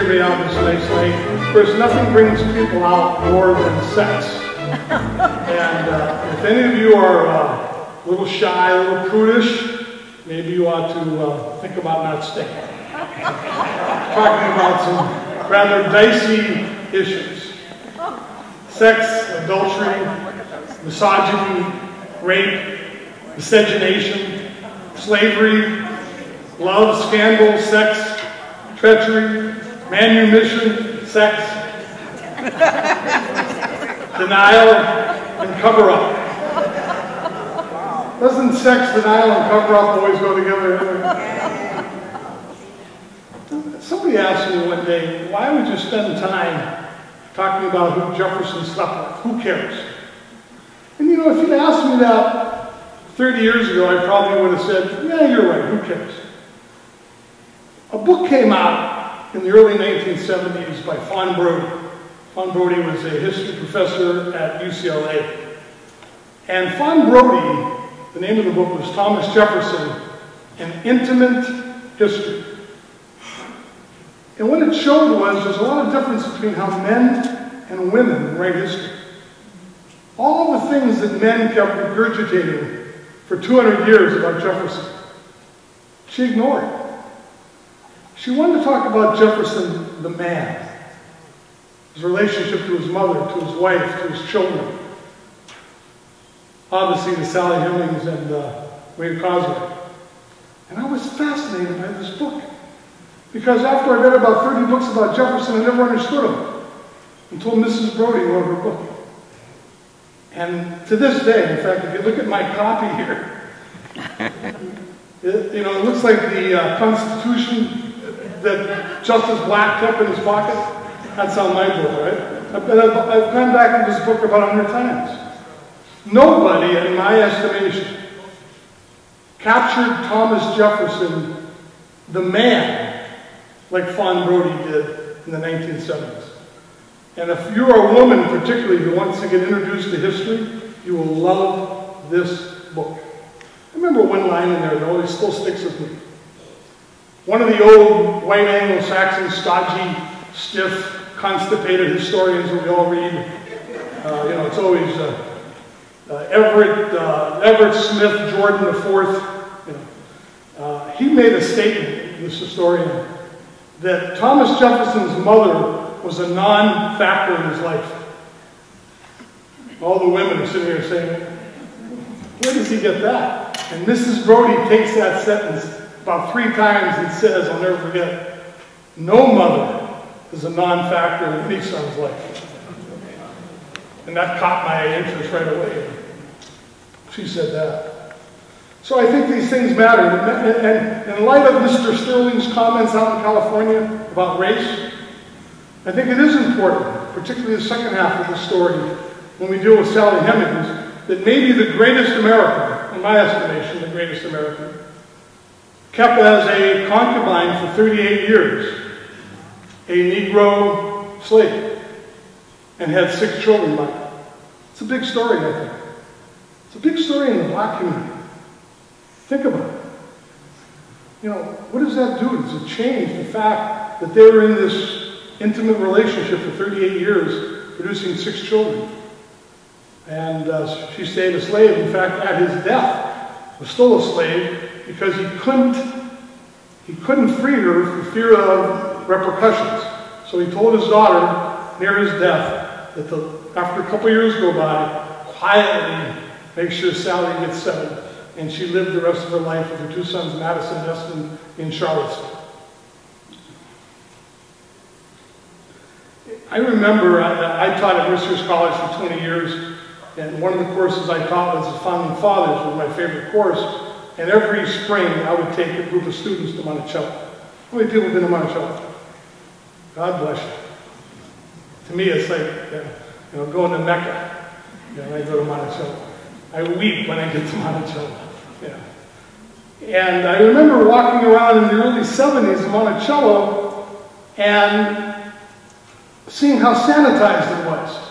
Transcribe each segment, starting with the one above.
survey office lately. Of course, nothing brings people out more than sex. And if any of you are a little shy, a little prudish, maybe you ought to think about not staying. Talking about some rather dicey issues. Sex, adultery, misogyny, rape, miscegenation, slavery, love, scandal, sex, treachery, manumission, sex, denial, and cover-up. Doesn't sex, denial, and cover-up always go together? Somebody asked me one day, why would you spend time talking about who Jefferson slept with? Who cares? And you know, if you'd asked me that 30 years ago, I probably would have said, yeah, you're right, who cares? A book came out in the early 1970s by Fawn Brodie. Fawn Brodie was a history professor at UCLA. And Fawn Brodie, the name of the book was Thomas Jefferson, An Intimate History. And what it showed was there's a lot of difference between how men and women write history. All the things that men kept regurgitating for 200 years about Jefferson, she ignored. She wanted to talk about Jefferson, the man, his relationship to his mother, to his wife, to his children, obviously to Sally Hemings and Maria Cosway. And I was fascinated by this book, because after I read about 30 books about Jefferson, I never understood him until Mrs. Brodie wrote her book. And to this day, in fact, if you look at my copy here, it, you know, it looks like the Constitution that Justice Black kept in his pocket. That's on my book, right? I've gone back to this book about 100 times. Nobody, in my estimation, captured Thomas Jefferson, the man, like Fawn Brodie did in the 1970s. And if you're a woman, particularly, who wants to get introduced to history, you will love this book. I remember one line in there that always still sticks with me. One of the old white Anglo-Saxon, stodgy, stiff, constipated historians that we all read. You know, it's always Everett Smith, Jordan IV. You know, he made a statement, this historian, that Thomas Jefferson's mother was a non-factor in his life. All the women are sitting here saying, where does he get that? And Mrs. Brodie takes that sentence about 3 times and says, I'll never forget, no mother is a non-factor in any son's life. And that caught my interest right away. She said that. So I think these things matter. And in light of Mr. Sterling's comments out in California about race, I think it is important, particularly the second half of the story, when we deal with Sally Hemings, that maybe the greatest American, in my estimation, the greatest American, kept as a concubine for 38 years, a Negro slave, and had 6 children by her. It's a big story, I think. It's a big story in the black community. Think about it. You know, what does that do? Does it change the fact that they were in this intimate relationship for 38 years, producing 6 children? And she stayed a slave. In fact, at his death, was still a slave, because he couldn't free her for fear of repercussions. So he told his daughter near his death that after a couple years go by, quietly make sure Sally gets settled. And she lived the rest of her life with her 2 sons, Madison and Destin, in Charlottesville. I remember I taught at Mercer's College for 20 years, and one of the courses I taught was the Founding Fathers, was my favorite course. And every spring, I would take a group of students to Monticello. How many people have been to Monticello? God bless you. To me, it's like going to Mecca. I go to Monticello. I weep when I get to Monticello. And I remember walking around in the early 70s in Monticello and seeing how sanitized it was.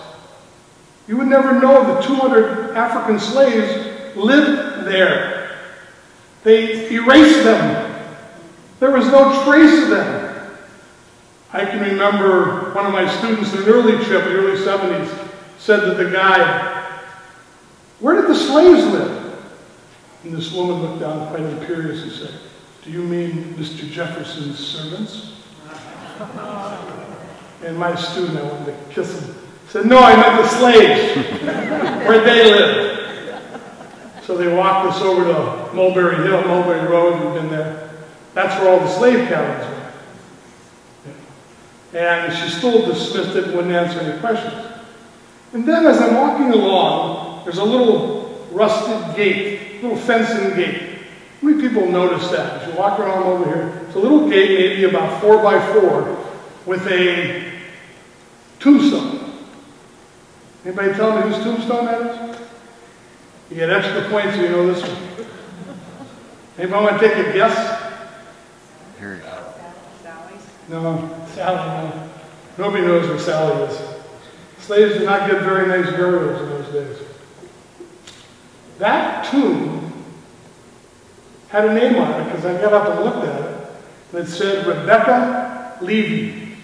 You would never know the 200 African slaves lived there. They erased them. There was no trace of them. I can remember one of my students in an early trip, in the early 70s, said to the guy, "Where did the slaves live?" And this woman looked down quite imperious and said, "Do you mean Mr. Jefferson's servants?" And my student, I wanted to kiss him, said, "No, I meant the slaves. Where'd they live?" So they walked us over to Mulberry Hill, Mulberry Road, we've been there. That's where all the slave cabins were. And she still dismissed it and wouldn't answer any questions. And then as I'm walking along, there's a little rusted gate, little fencing gate. How many people notice that? As you walk around over here, it's a little gate, maybe about 4 by 4, with a tombstone. Anybody tell me whose tombstone that is? You get extra points if you know this one. Anybody want to take a guess? Here you go. No, Sally, no. Nobody knows where Sally is. Slaves did not get very nice burials in those days. That tomb had a name on it because I got up and looked at it, and it said Rebecca Levy.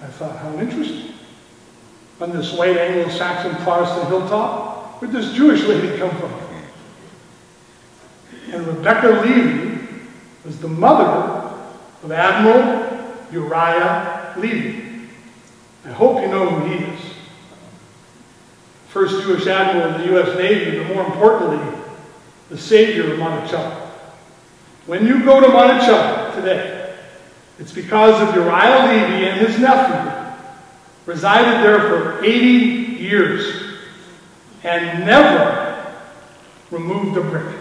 I thought, how interesting. On this white Anglo-Saxon Protestant hilltop, where'd this Jewish lady come from? And Rebecca Levy was the mother of Admiral Uriah Levy. I hope you know who he is. First Jewish admiral in the U.S. Navy, but more importantly, the savior of Monticello. When you go to Monticello today, it's because of Uriah Levy and his nephew resided there for 80 years and never removed a brick.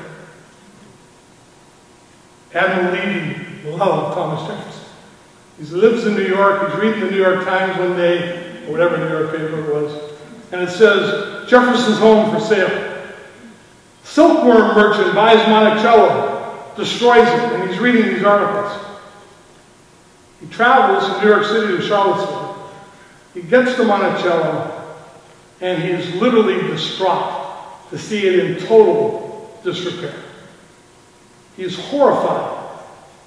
Admiral Levy loved Thomas Jefferson. He lives in New York. He's reading the New York Times one day, or whatever New York paper it was, and it says, "Jefferson's home for sale. Silkworm merchant buys Monticello, destroys it," and he's reading these articles. He travels from New York City to Charlottesville. He gets to Monticello, and he is literally distraught to see it in total disrepair. He is horrified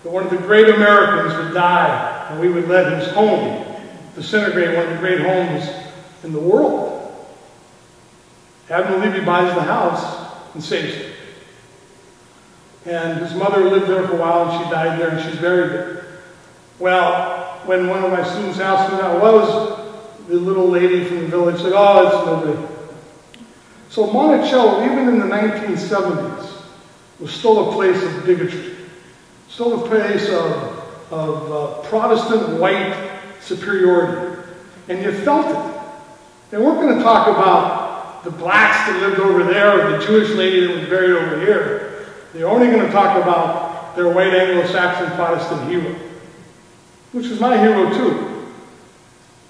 that one of the great Americans would die and we would let his home disintegrate, one of the great homes in the world. Admiral Levy buys the house and saves it. And his mother lived there for a while and she died there and she's buried there. Well, when one of my students asked me that, what was the little lady from the village said, "Oh, it's nobody." So Monticello, even in the 1970s, was still a place of bigotry. Still a place of Protestant white superiority. And you felt it. They weren't going to talk about the blacks that lived over there or the Jewish lady that was buried over here. They were only going to talk about their white Anglo-Saxon Protestant hero, which was my hero too.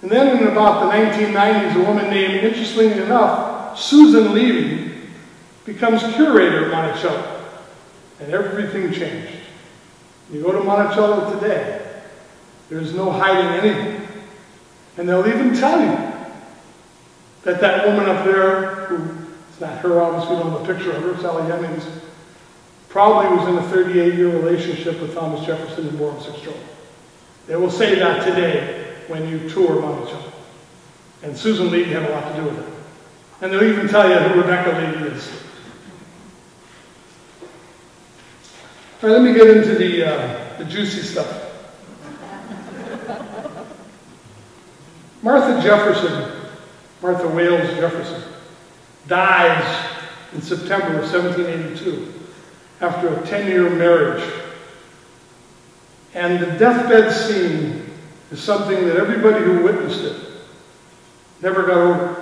And then in about the 1990s, a woman named, interestingly enough, Susan Levy becomes curator of Monticello. And everything changed. You go to Monticello today, there's no hiding anything. And they'll even tell you that that woman up there, who, it's not her, obviously we don't have a picture of her, Sally Hemings, probably was in a 38-year relationship with Thomas Jefferson and bore him 6 children. They will say that today when you tour Monticello. And Susan Levy had a lot to do with it. And they'll even tell you who Rebecca Levy is. All right, let me get into the juicy stuff. Martha Wayles Jefferson, dies in September of 1782 after a 10-year marriage. And the deathbed scene is something that everybody who witnessed it never got over.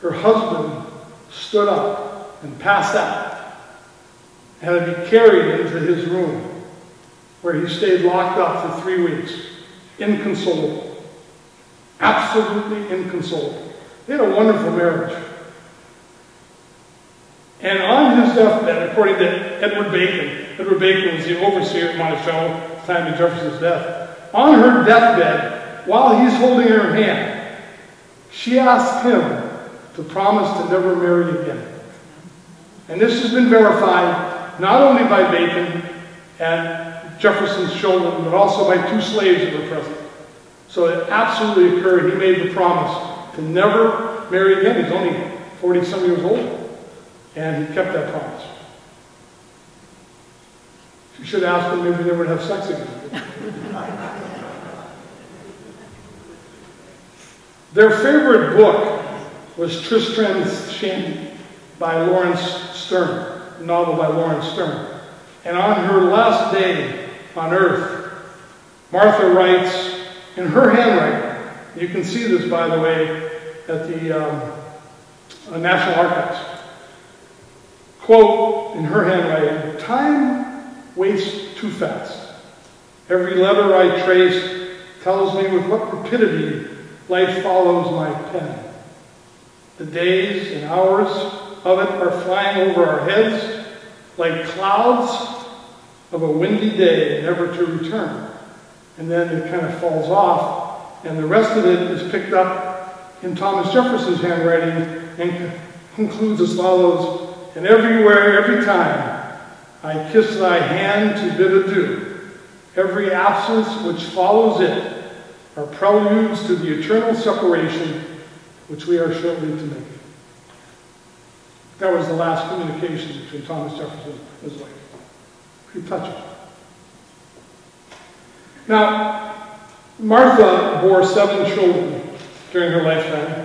Her husband stood up and passed out. Had to be carried into his room, where he stayed locked up for 3 weeks, inconsolable, absolutely inconsolable. They had a wonderful marriage. And on his deathbed, according to Edward Bacon was the overseer of Monticello at the time of Jefferson's death, on her deathbed, while he's holding her hand, she asked him to promise to never marry again. And this has been verified not only by Bacon and Jefferson's children, but also by two slaves that were present. So it absolutely occurred. He made the promise to never marry again. He's only 40-some years old, and he kept that promise. You should ask them maybe they would have sex again. Their favorite book was Tristram's Shandy by Lawrence Sterne, a novel by Lawrence Sterne. And on her last day on earth, Martha writes in her handwriting. You can see this, by the way, at the National Archives. Quote, in her handwriting, "Time wastes too fast. Every letter I trace tells me with what rapidity life follows my pen. The days and hours of it are flying over our heads like clouds of a windy day, never to return." And then it kind of falls off, and the rest of it is picked up in Thomas Jefferson's handwriting and concludes as follows, "And everywhere, every time, I kiss thy hand to bid adieu. Every absence which follows it are preludes to the eternal separation which we are shortly to make." That was the last communication between Thomas Jefferson and his wife. Pretty touching. Now, Martha bore 7 children during her lifetime.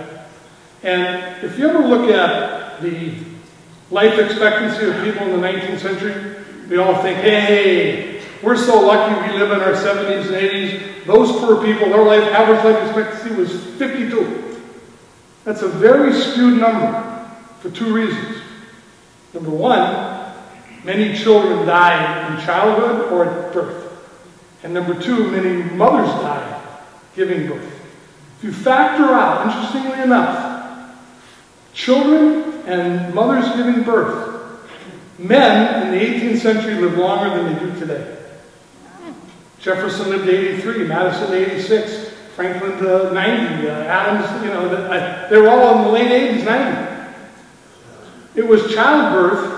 And if you ever look at the life expectancy of people in the 19th century, we all think, hey, we're so lucky we live in our 70s and 80s. Those poor people, their life, average life expectancy was 52. That's a very skewed number for two reasons. Number one, many children died in childhood or at birth. And number two, many mothers died giving birth. If you factor out, interestingly enough, children and mothers giving birth, men in the 18th century lived longer than they do today. Jefferson lived to 83, Madison to 86, Franklin to 90, Adams, you know, they were all in the late 80s, 90. It was childbirth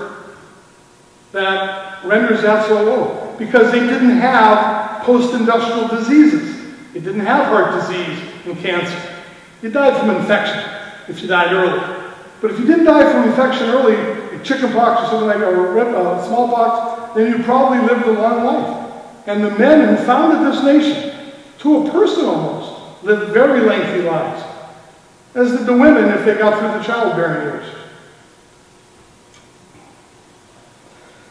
that renders that so low because they didn't have post-industrial diseases. They didn't have heart disease and cancer. You died from infection if you died early. But if you didn't die from infection early, like chickenpox or something like that, or smallpox, then you probably lived a long life. And the men who founded this nation, to a person almost, lived very lengthy lives. As did the women if they got through the childbearing years.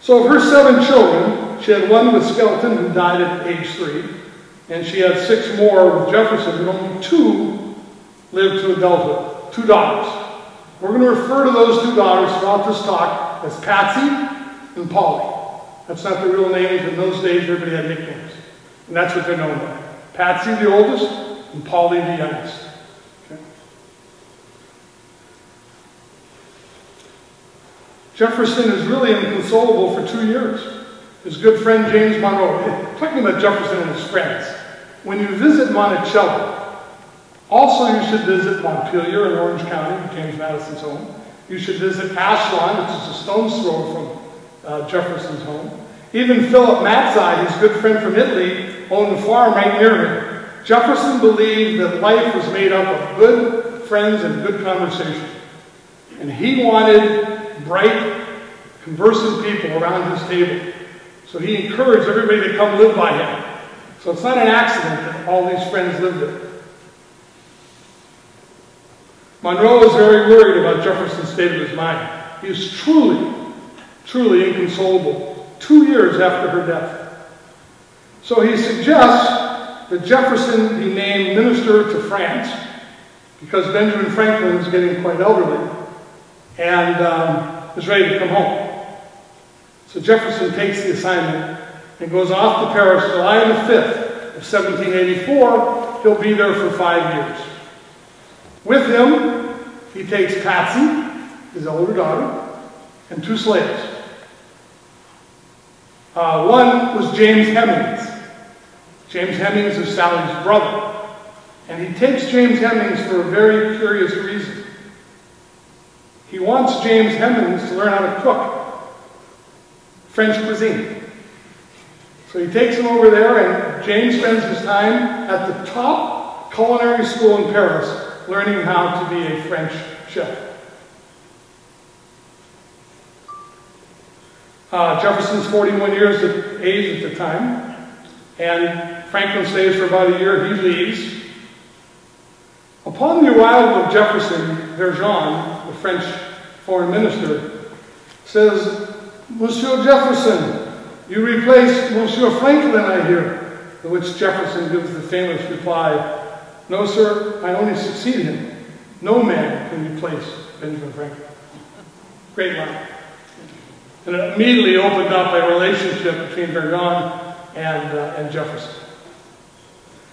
So of her 7 children, she had 1 with Skelton who died at age 3. And she had 6 more with Jefferson, but only 2 lived to adulthood. 2 daughters. We're going to refer to those 2 daughters throughout this talk as Patsy and Polly. That's not their real names. In those days, everybody had nicknames. And that's what they're known by. Patsy, the oldest, and Polly, the youngest. Okay. Jefferson is really inconsolable for 2 years. His good friend, James Monroe. Talking about Jefferson and his friends. When you visit Monticello, also you should visit Montpelier in Orange County, James Madison's home. You should visit Ashland, which is a stone's throw from Jefferson's home. Even Philip Matzai, his good friend from Italy, owned a farm right near him. Jefferson believed that life was made up of good friends and good conversation. And he wanted bright, conversant people around his table. So he encouraged everybody to come live by him. So it's not an accident that all these friends lived there. Monroe was very worried about Jefferson's state of his mind. He is truly inconsolable 2 years after her death. So he suggests that Jefferson be named minister to France because Benjamin Franklin is getting quite elderly and is ready to come home. So Jefferson takes the assignment and goes off to Paris July the 5th of 1784. He'll be there for 5 years. With him, he takes Patsy, his older daughter, and 2 slaves. 1 was James Hemings. James Hemings is Sally's brother. And he takes James Hemings for a very curious reason. He wants James Hemings to learn how to cook French cuisine. So he takes him over there, and James spends his time at the top culinary school in Paris, learning how to be a French chef. Jefferson's 41 years of age at the time, and Franklin stays for about a year. He leaves. Upon the arrival of Jefferson, Vergennes, the French foreign minister, says, "Monsieur Jefferson, you replace Monsieur Franklin, I hear," to which Jefferson gives the famous reply, "No, sir, I only succeed him. No man can replace Benjamin Franklin." Great line. And it immediately opened up a relationship between Vergennes and Jefferson.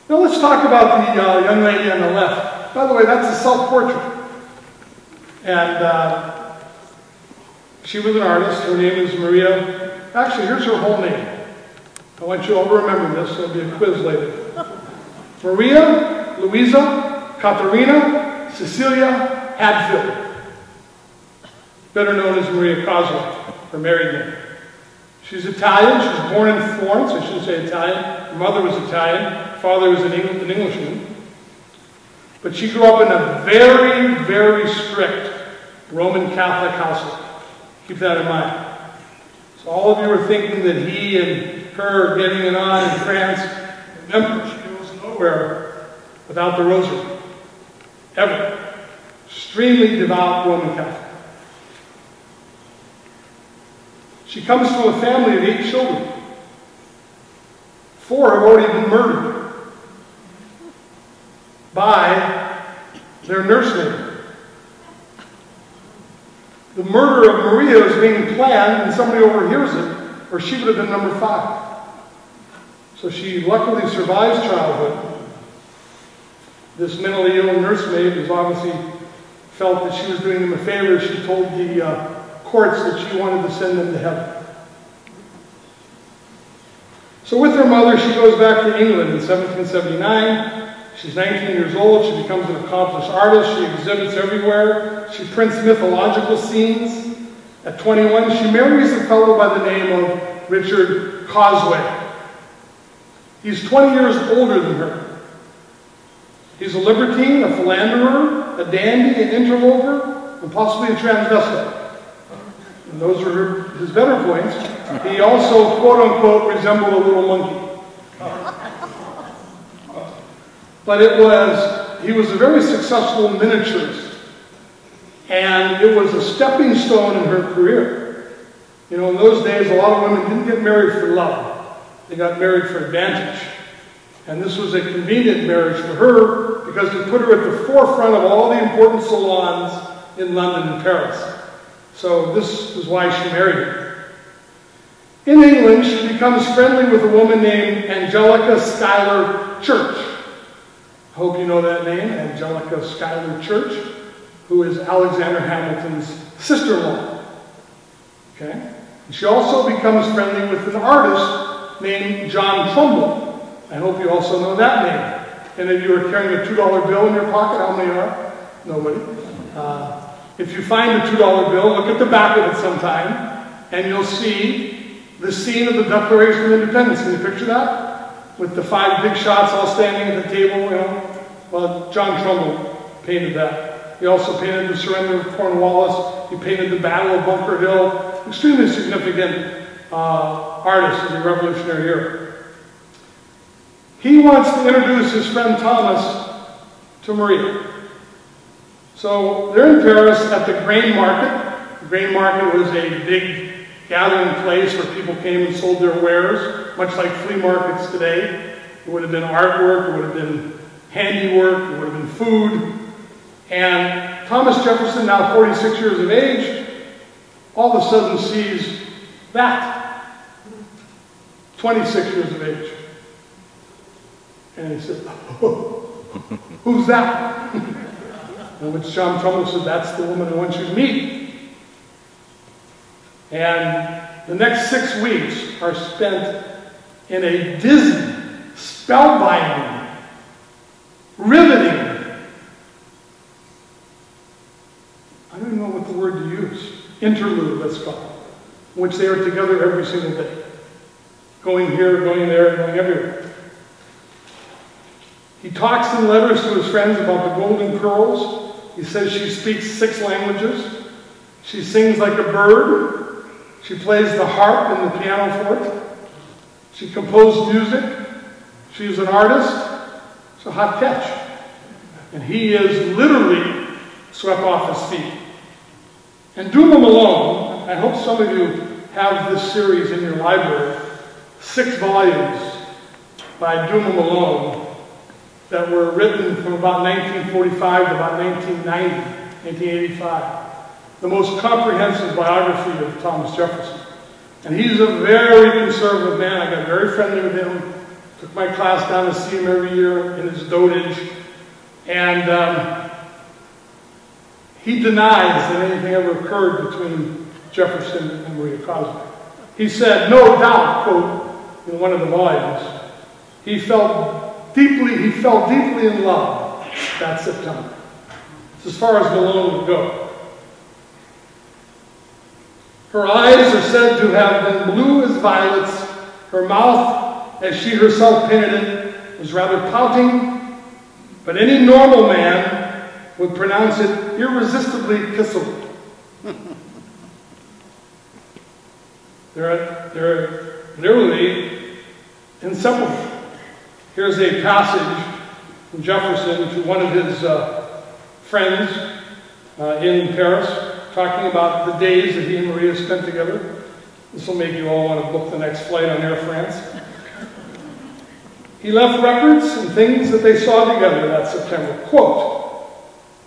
Now let's talk about the young lady on the left. By the way, that's a self-portrait. And she was an artist. Her name is Maria. Actually, here's her whole name. I want you all to remember this. There'll be a quiz later. Maria Louisa Katharina Cecilia Hadfield, better known as Maria Cosway. Her married name. She's Italian. She was born in Florence. I shouldn't say Italian. Her mother was Italian. Her father was an Englishman. But she grew up in a very, very strict Roman Catholic household. Keep that in mind. So all of you are thinking that he and her are getting it on in France. Remember, she goes nowhere without the rosary. Ever. Extremely devout Roman Catholic. She comes from a family of 8 children. 4 have already been murdered by their nursemaid. The murder of Maria is being planned, and somebody overhears it, or she would have been number 5. So she luckily survives childhood. This mentally ill nursemaid has obviously felt that she was doing them a favor. She told the courts that she wanted to send them to heaven. So with her mother, she goes back to England in 1779. She's 19 years old. She becomes an accomplished artist. She exhibits everywhere. She prints mythological scenes. At 21, she marries a fellow by the name of Richard Cosway. He's 20 years older than her. He's a libertine, a philanderer, a dandy, an interloper, and possibly a transvestite. And those are his better points. He also, quote-unquote, resembled a little monkey. But he was a very successful miniaturist. And it was a stepping stone in her career. You know, in those days, a lot of women didn't get married for love. They got married for advantage. And this was a convenient marriage for her because it put her at the forefront of all the important salons in London and Paris. So this is why she married him. In England, she becomes friendly with a woman named Angelica Schuyler Church. I hope you know that name, Angelica Schuyler Church, who is Alexander Hamilton's sister-in-law. Okay? And she also becomes friendly with an artist named John Trumbull. I hope you also know that name. And if you were carrying a $2 bill in your pocket, how many are? Nobody. If you find a $2 bill, look at the back of it sometime, and you'll see the scene of the Declaration of Independence. Can you picture that? With the 5 big shots all standing at the table, you know? Well, John Trumbull painted that. He also painted the surrender of Cornwallis. He painted the Battle of Bunker Hill. Extremely significant artist in the Revolutionary era. He wants to introduce his friend Thomas to Maria. So they're in Paris at the grain market. The grain market was a big gathering place where people came and sold their wares, much like flea markets today. It would have been artwork, it would have been handiwork, it would have been food. And Thomas Jefferson, now 46 years of age, all of a sudden sees that, 26 years of age. And he said, "Oh, who's that?" In which John Trumbull said, "That's the woman I want you to meet." And the next 6 weeks are spent in a dizzy, spellbinding, riveting, I don't even know what the word to use, interlude, let's call it, in which they are together every single day. going here, going there, going everywhere. He talks in letters to his friends about the golden curls. He says she speaks 6 languages. She sings like a bird. She plays the harp and the pianoforte. She composed music. She is an artist. It's a hot catch. And he is literally swept off his feet. And Dumas Malone, I hope some of you have this series in your library, 6 volumes by Dumas Malone that were written from about 1945 to about 1990, 1985. The most comprehensive biography of Thomas Jefferson. And he's a very conservative man. I got very friendly with him. Took my class down to see him every year in his dotage. And he denies that anything ever occurred between Jefferson and Maria Cosway. He said, no doubt, quote, in one of the volumes, he fell deeply in love that September. It's as far as Malone would go. Her eyes are said to have been blue as violets. Her mouth, as she herself painted it, was rather pouting, but any normal man would pronounce it irresistibly kissable. They're literally inseparable. Here's a passage from Jefferson to one of his friends in Paris, talking about the days that he and Maria spent together. This will make you all want to book the next flight on Air France. He left records and things that they saw together that September. Quote,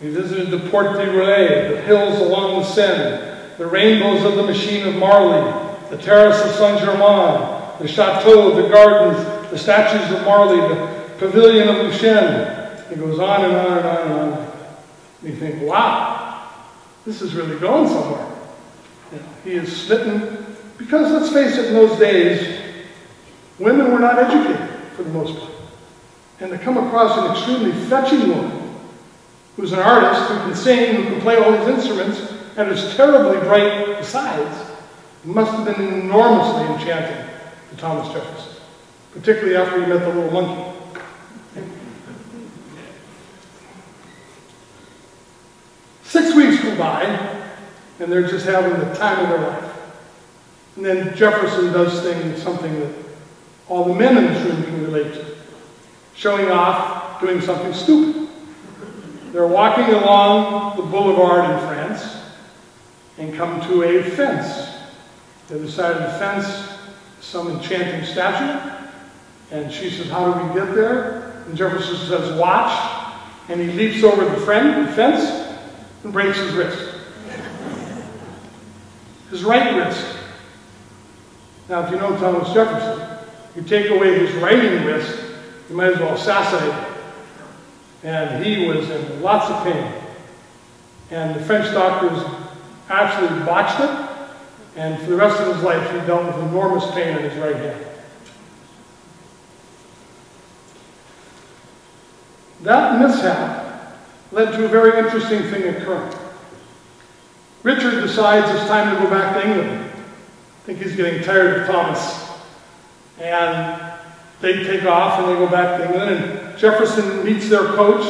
we visited the Porte de Relais, the hills along the Seine, the rainbows of the machine of Marly, the terrace of Saint-Germain, the chateau, the gardens, the statues of Marly, the pavilion of Lucien. It goes on and on and on and on. And you think, wow. This is really going somewhere. You know, he is smitten because, let's face it, in those days, women were not educated for the most part. And to come across an extremely fetching woman who's an artist, who can sing, who can play all these instruments, and is terribly bright besides, must have been enormously enchanting to Thomas Jefferson, particularly after he met the little monkey. And they're just having the time of their life. And then Jefferson does something that all the men in this room can relate to. Showing off, doing something stupid. They're walking along the boulevard in France and come to a fence. The other side of the fence, some enchanting statue. And she says, how do we get there? And Jefferson says, watch. And he leaps over the fence and breaks his wrist. His right wrist. Now, if you know Thomas Jefferson, you take away his writing wrist, you might as well assassinate him. And he was in lots of pain. And the French doctors absolutely botched it. And for the rest of his life, he dealt with enormous pain in his right hand. That mishap led to a very interesting thing occurring. Richard decides it's time to go back to England. I think he's getting tired of Thomas. And they take off and they go back to England. And Jefferson meets their coach,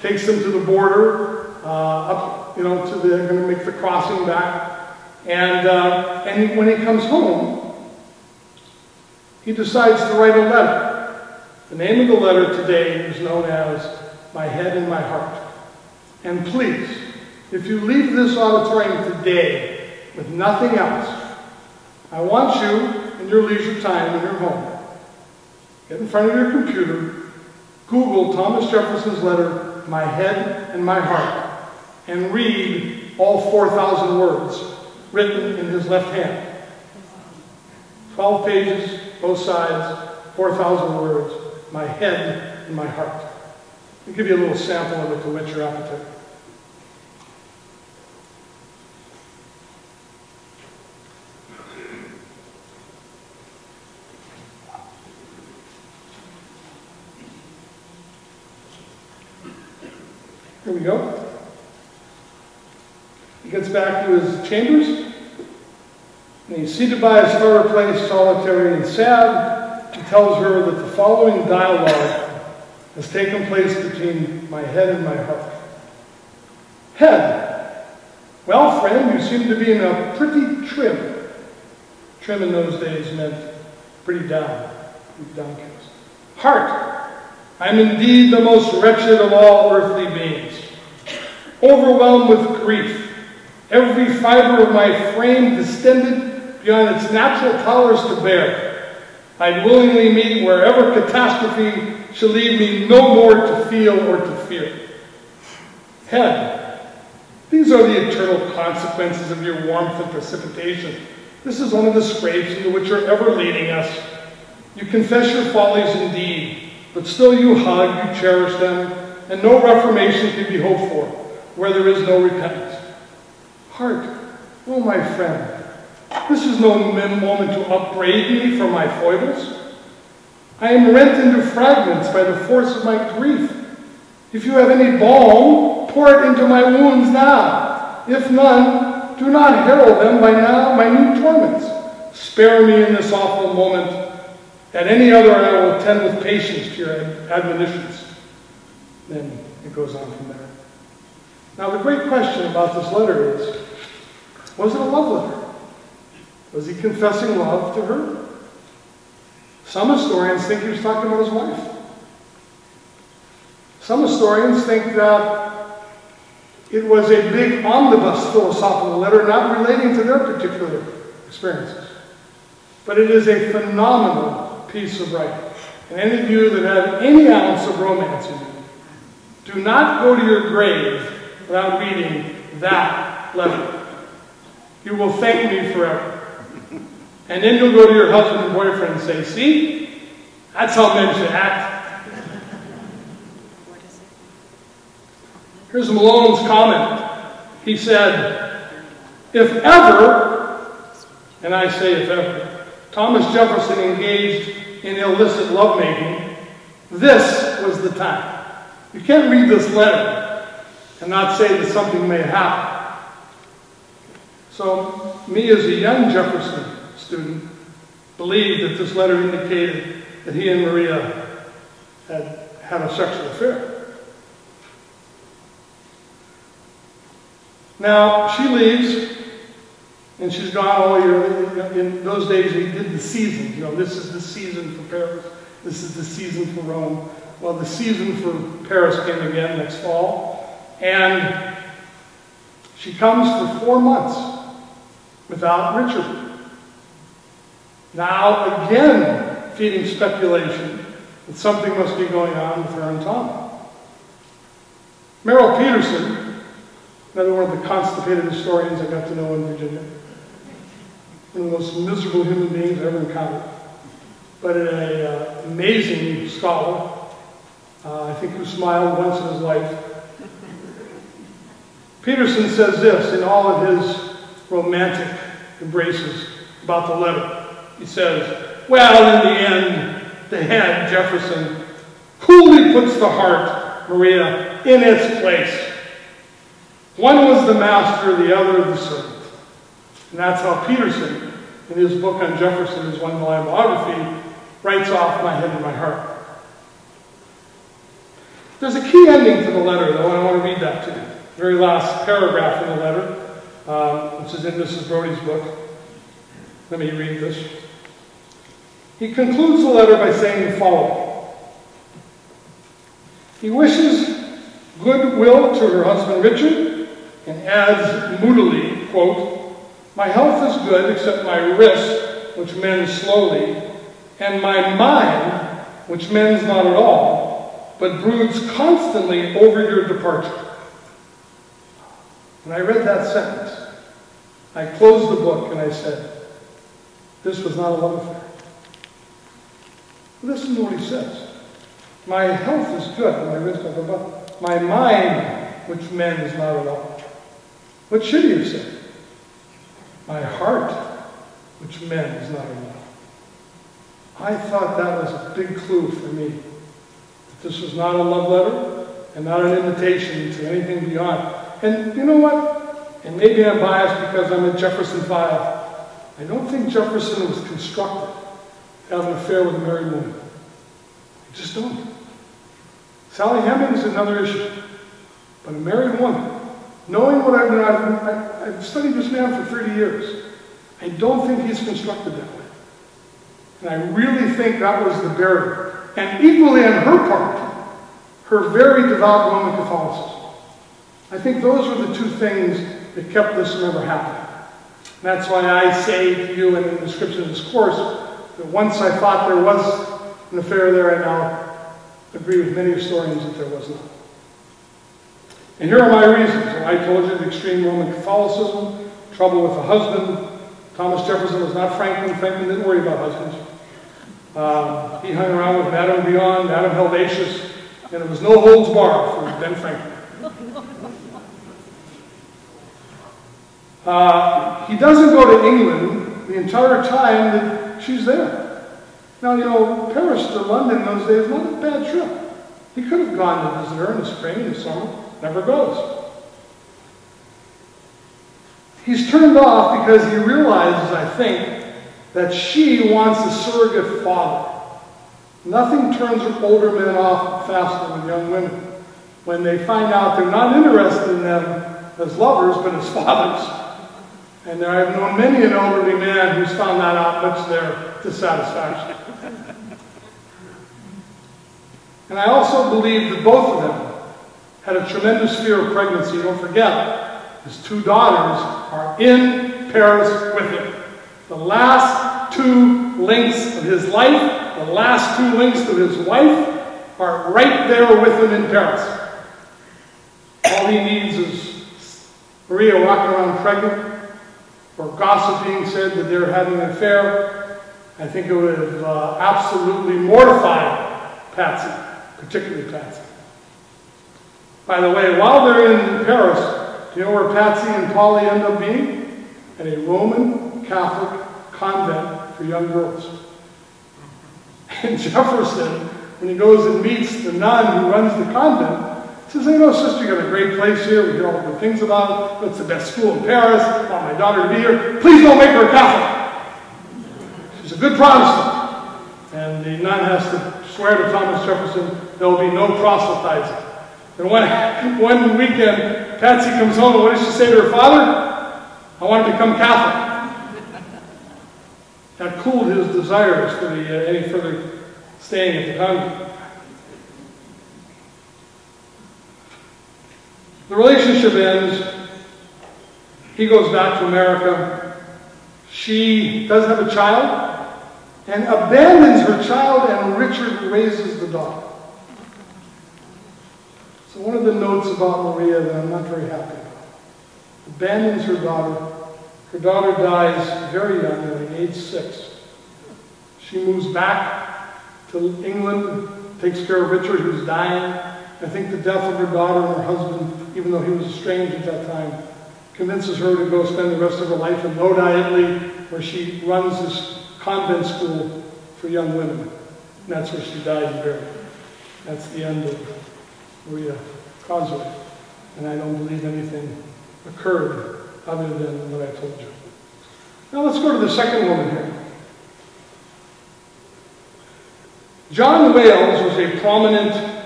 takes them to the border, up, you know, they're going to make the crossing back. And when he comes home, he decides to write a letter. The name of the letter today is known as My Head and My Heart. And please, if you leave this auditorium today with nothing else, I want you, in your leisure time, in your home, get in front of your computer, Google Thomas Jefferson's letter, My Head and My Heart, and read all 4,000 words written in his left hand. 12 pages, both sides, 4,000 words, My Head and My Heart. I'll give you a little sample of it to whet your appetite. Here we go. He gets back to his chambers, and he's seated by his fireplace, solitary and sad. She tells her that the following dialogue has taken place between my head and my heart. Head, well, friend, you seem to be in a pretty trim. Trim in those days meant pretty down, downcast. Heart, I'm indeed the most wretched of all earthly beings. Overwhelmed with grief, every fiber of my frame distended beyond its natural powers to bear. I'd willingly meet wherever catastrophe shall leave me no more to feel or to fear. Head, these are the eternal consequences of your warmth and precipitation. This is one of the scrapes into which you're ever leading us. You confess your follies indeed, but still you hug, you cherish them, and no reformation can be hoped for, where there is no repentance. Heart, oh my friend, this is no moment to upbraid me for my foibles. I am rent into fragments by the force of my grief. If you have any balm, pour it into my wounds now. If none, do not herald them by now my new torments. Spare me in this awful moment. At any other I will attend with patience to your admonitions. Then it goes on from there. Now the great question about this letter is, was it a love letter? Was he confessing love to her? Some historians think he was talking about his wife. Some historians think that it was a big omnibus philosophical letter not relating to their particular experiences. But it is a phenomenal piece of writing. And any of you that have any ounce of romance in you, do not go to your grave without reading that letter. You will thank me forever. And then you'll go to your husband and boyfriend and say, see, that's how men should act. Here's Malone's comment. He said, if ever, and I say if ever, Thomas Jefferson engaged in illicit lovemaking, this was the time. You can't read this letter and not say that something may happen. So, me as a young Jefferson student believed that this letter indicated that he and Maria had had a sexual affair. Now, she leaves, and she's gone all year. In those days, they did the seasons. You know, this is the season for Paris, this is the season for Rome. Well, the season for Paris came again next fall. And she comes for 4 months without Richard. Now again, feeding speculation that something must be going on with her and Tom. Merrill Peterson, another one of the constipated historians I got to know in Virginia, one of the most miserable human beings I ever encountered, but an amazing scholar, I think, who smiled once in his life. Peterson says this in all of his romantic embraces about the letter. He says, well, in the end, the head, Jefferson, coolly puts the heart, Maria, in its place. One was the master, the other the servant. And that's how Peterson, in his book on Jefferson, his one-volume biography, writes off My Head and My Heart. There's a key ending to the letter, though, and I want to read that to you. Very last paragraph in the letter, which is in Mrs. Brodie's book. Let me read this. He concludes the letter by saying the following. He wishes goodwill to her husband Richard and adds moodily, quote, my health is good except my wrist, which mends slowly, and my mind, which mends not at all, but broods constantly over your departure. When I read that sentence, I closed the book and I said, this was not a love affair. Listen to what he says. My health is good, my wrist up above. My mind, which mends not at all. What should you say? My heart, which mends not at all. I thought that was a big clue for me. That this was not a love letter and not an invitation to anything beyond. And you know what? And maybe I'm biased because I'm a Jefferson file. I don't think Jefferson was constructive. have an affair with a married woman. You just don't. Sally Hemings is another issue. But a married woman, knowing what I've studied this man for 30 years, I don't think he's constructed that way. And I really think that was the barrier. And equally on her part, her very devout Roman Catholicism. I think those were the two things that kept this from ever happening. And that's why I say to you in the description of this course that once I thought there was an affair there, I now agree with many historians that there was not. And here are my reasons. I told you the extreme Roman Catholicism, trouble with the husband. Thomas Jefferson was not Franklin. Franklin didn't worry about husbands. He hung around with Madame Beyond, Madame Helvetius, and it was no holds barred for Ben Franklin. He doesn't go to England the entire time that she's there. Now, you know, Paris to London those days, not a bad trip. He could have gone to visit her in the spring, in the summer, never goes. He's turned off because he realizes, I think, that she wants a surrogate father. Nothing turns older men off faster than young women when they find out they're not interested in them as lovers, but as fathers. And I've known many an elderly man who's found that out much to their dissatisfaction. And I also believe that both of them had a tremendous fear of pregnancy. Don't forget, his two daughters are in Paris with him. The last two links of his life, the last two links of his wife, are right there with him in Paris. All he needs is Maria walking around pregnant, or gossip being said that they're having an affair. I think it would have absolutely mortified Patsy, particularly Patsy. By the way, while they're in Paris, do you know where Patsy and Polly end up being? At a Roman Catholic convent for young girls. And Jefferson, when he goes and meets the nun who runs the convent, says, hey, no, sister, you got a great place here. We hear all the good things about it. It's the best school in Paris. I want my daughter to be here. Please don't make her a Catholic. She's a good Protestant. And the nun has to swear to Thomas Jefferson, there will be no proselytizing. And one weekend, Patsy comes home, and what does she say to her father? I want to become Catholic. That cooled his desires for any further staying at the convent. The relationship ends, he goes back to America, she does have a child, and abandons her child, and Richard raises the daughter. So one of the notes about Maria that I'm not very happy about. Abandons her daughter dies very young, at age 6. She moves back to England, takes care of Richard, who's dying. I think the death of her daughter and her husband, even though he was estranged at that time, convinces her to go spend the rest of her life in Lodi, Italy, where she runs this convent school for young women. And that's where she died and buried. That's the end of Maria Cosway. And I don't believe anything occurred other than what I told you. Now let's go to the second woman here. John Wayles was a prominent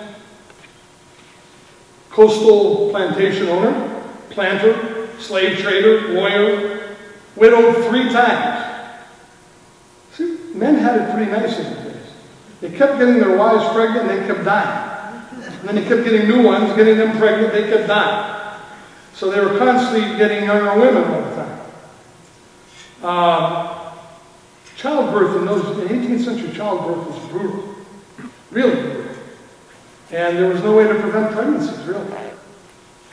coastal plantation owner, planter, slave trader, lawyer, widowed 3 times. See, men had it pretty nice in those days. They kept getting their wives pregnant, they kept dying. And then they kept getting new ones, getting them pregnant, they kept dying. So they were constantly getting younger women all the time. Childbirth in those, in 18th century childbirth was brutal. Really brutal. And there was no way to prevent pregnancies, really.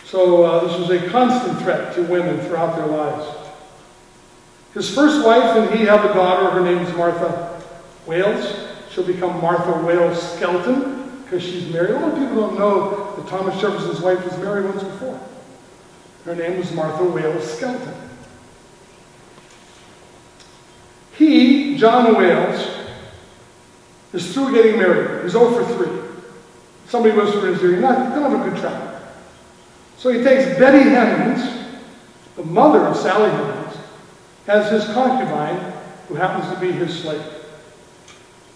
So this was a constant threat to women throughout their lives. His first wife and he have a daughter. Her name is Martha Wayles. She'll become Martha Wayles Skelton because she's married. A lot of people don't know that Thomas Jefferson's wife was married once before. Her name was Martha Wayles Skelton. He, John Wayles, is through getting married. He's 0 for 3. Somebody whispered in his ear, you don't have a good track. So he takes Betty Hemings, the mother of Sally Hemings, as his concubine, who happens to be his slave.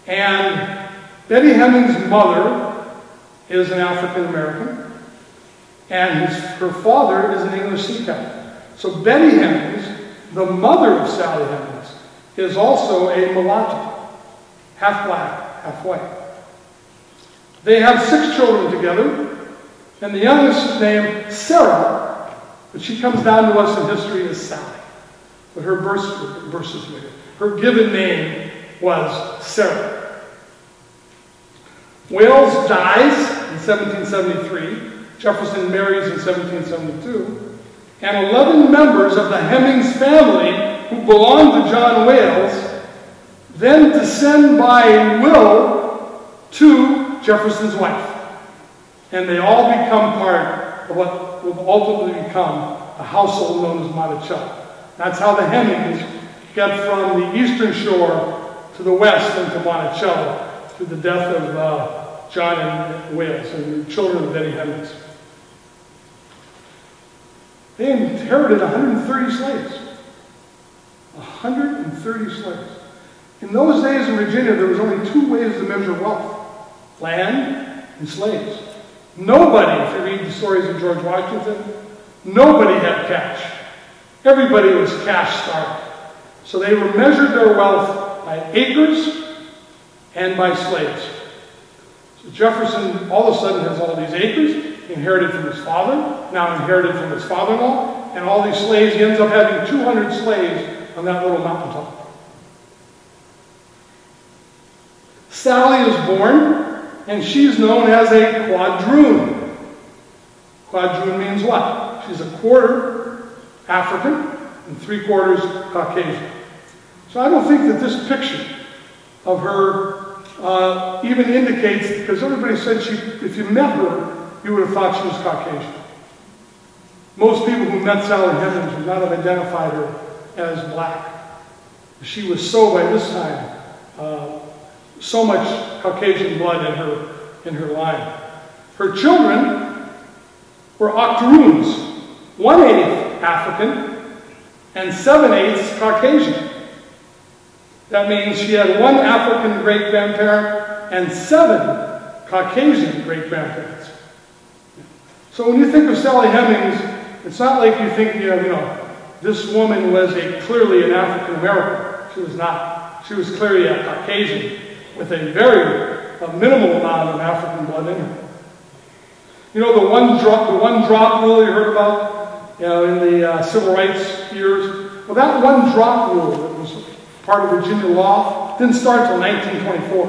And Betty Hemings' mother is an African American, and her father is an English sea captain. So Betty Hemings, the mother of Sally Hemings, is also a mulatto, half black, half white. They have 6 children together, and the youngest is named Sarah, but she comes down to us in history as Sally. But her birth certificate, her given name was Sarah. Wayles dies in 1773. Jefferson marries in 1772. And 11 members of the Hemings family who belonged to John Wayles then descend by will to Jefferson's wife. And they all become part of what will ultimately become a household known as Monticello. That's how the Hemings get from the eastern shore to the west into Monticello through the death of John and Wayles and the children of Betty Hemings. They inherited 130 slaves. 130 slaves. In those days in Virginia, there was only 2 ways to measure wealth. Land and slaves. Nobody, if you read the stories of George Washington, nobody had cash. Everybody was cash starved. So they were measured their wealth by acres and by slaves. So Jefferson all of a sudden has all these acres, he inherited from his father, now inherited from his father-in-law, and all these slaves. He ends up having 200 slaves on that little mountaintop. Sally is born, and she's known as a quadroon. Quadroon means what? She's a quarter African, and 3/4 Caucasian. So I don't think that this picture of her even indicates, because everybody said she, if you met her, you would have thought she was Caucasian. Most people who met Sally Hemings would not have identified her as black. She was so, by this time, so much Caucasian blood in her line. Her children were octoroons, 1/8 African, and 7/8 Caucasian. That means she had 1 African great-grandparent and 7 Caucasian great-grandparents. So when you think of Sally Hemings, it's not like you think, this woman was clearly an African-American. She was not. She was clearly a Caucasian with a minimal amount of African blood in her. The one drop rule you heard about? In the civil rights years. Well, that one drop rule that was part of Virginia law didn't start until 1924.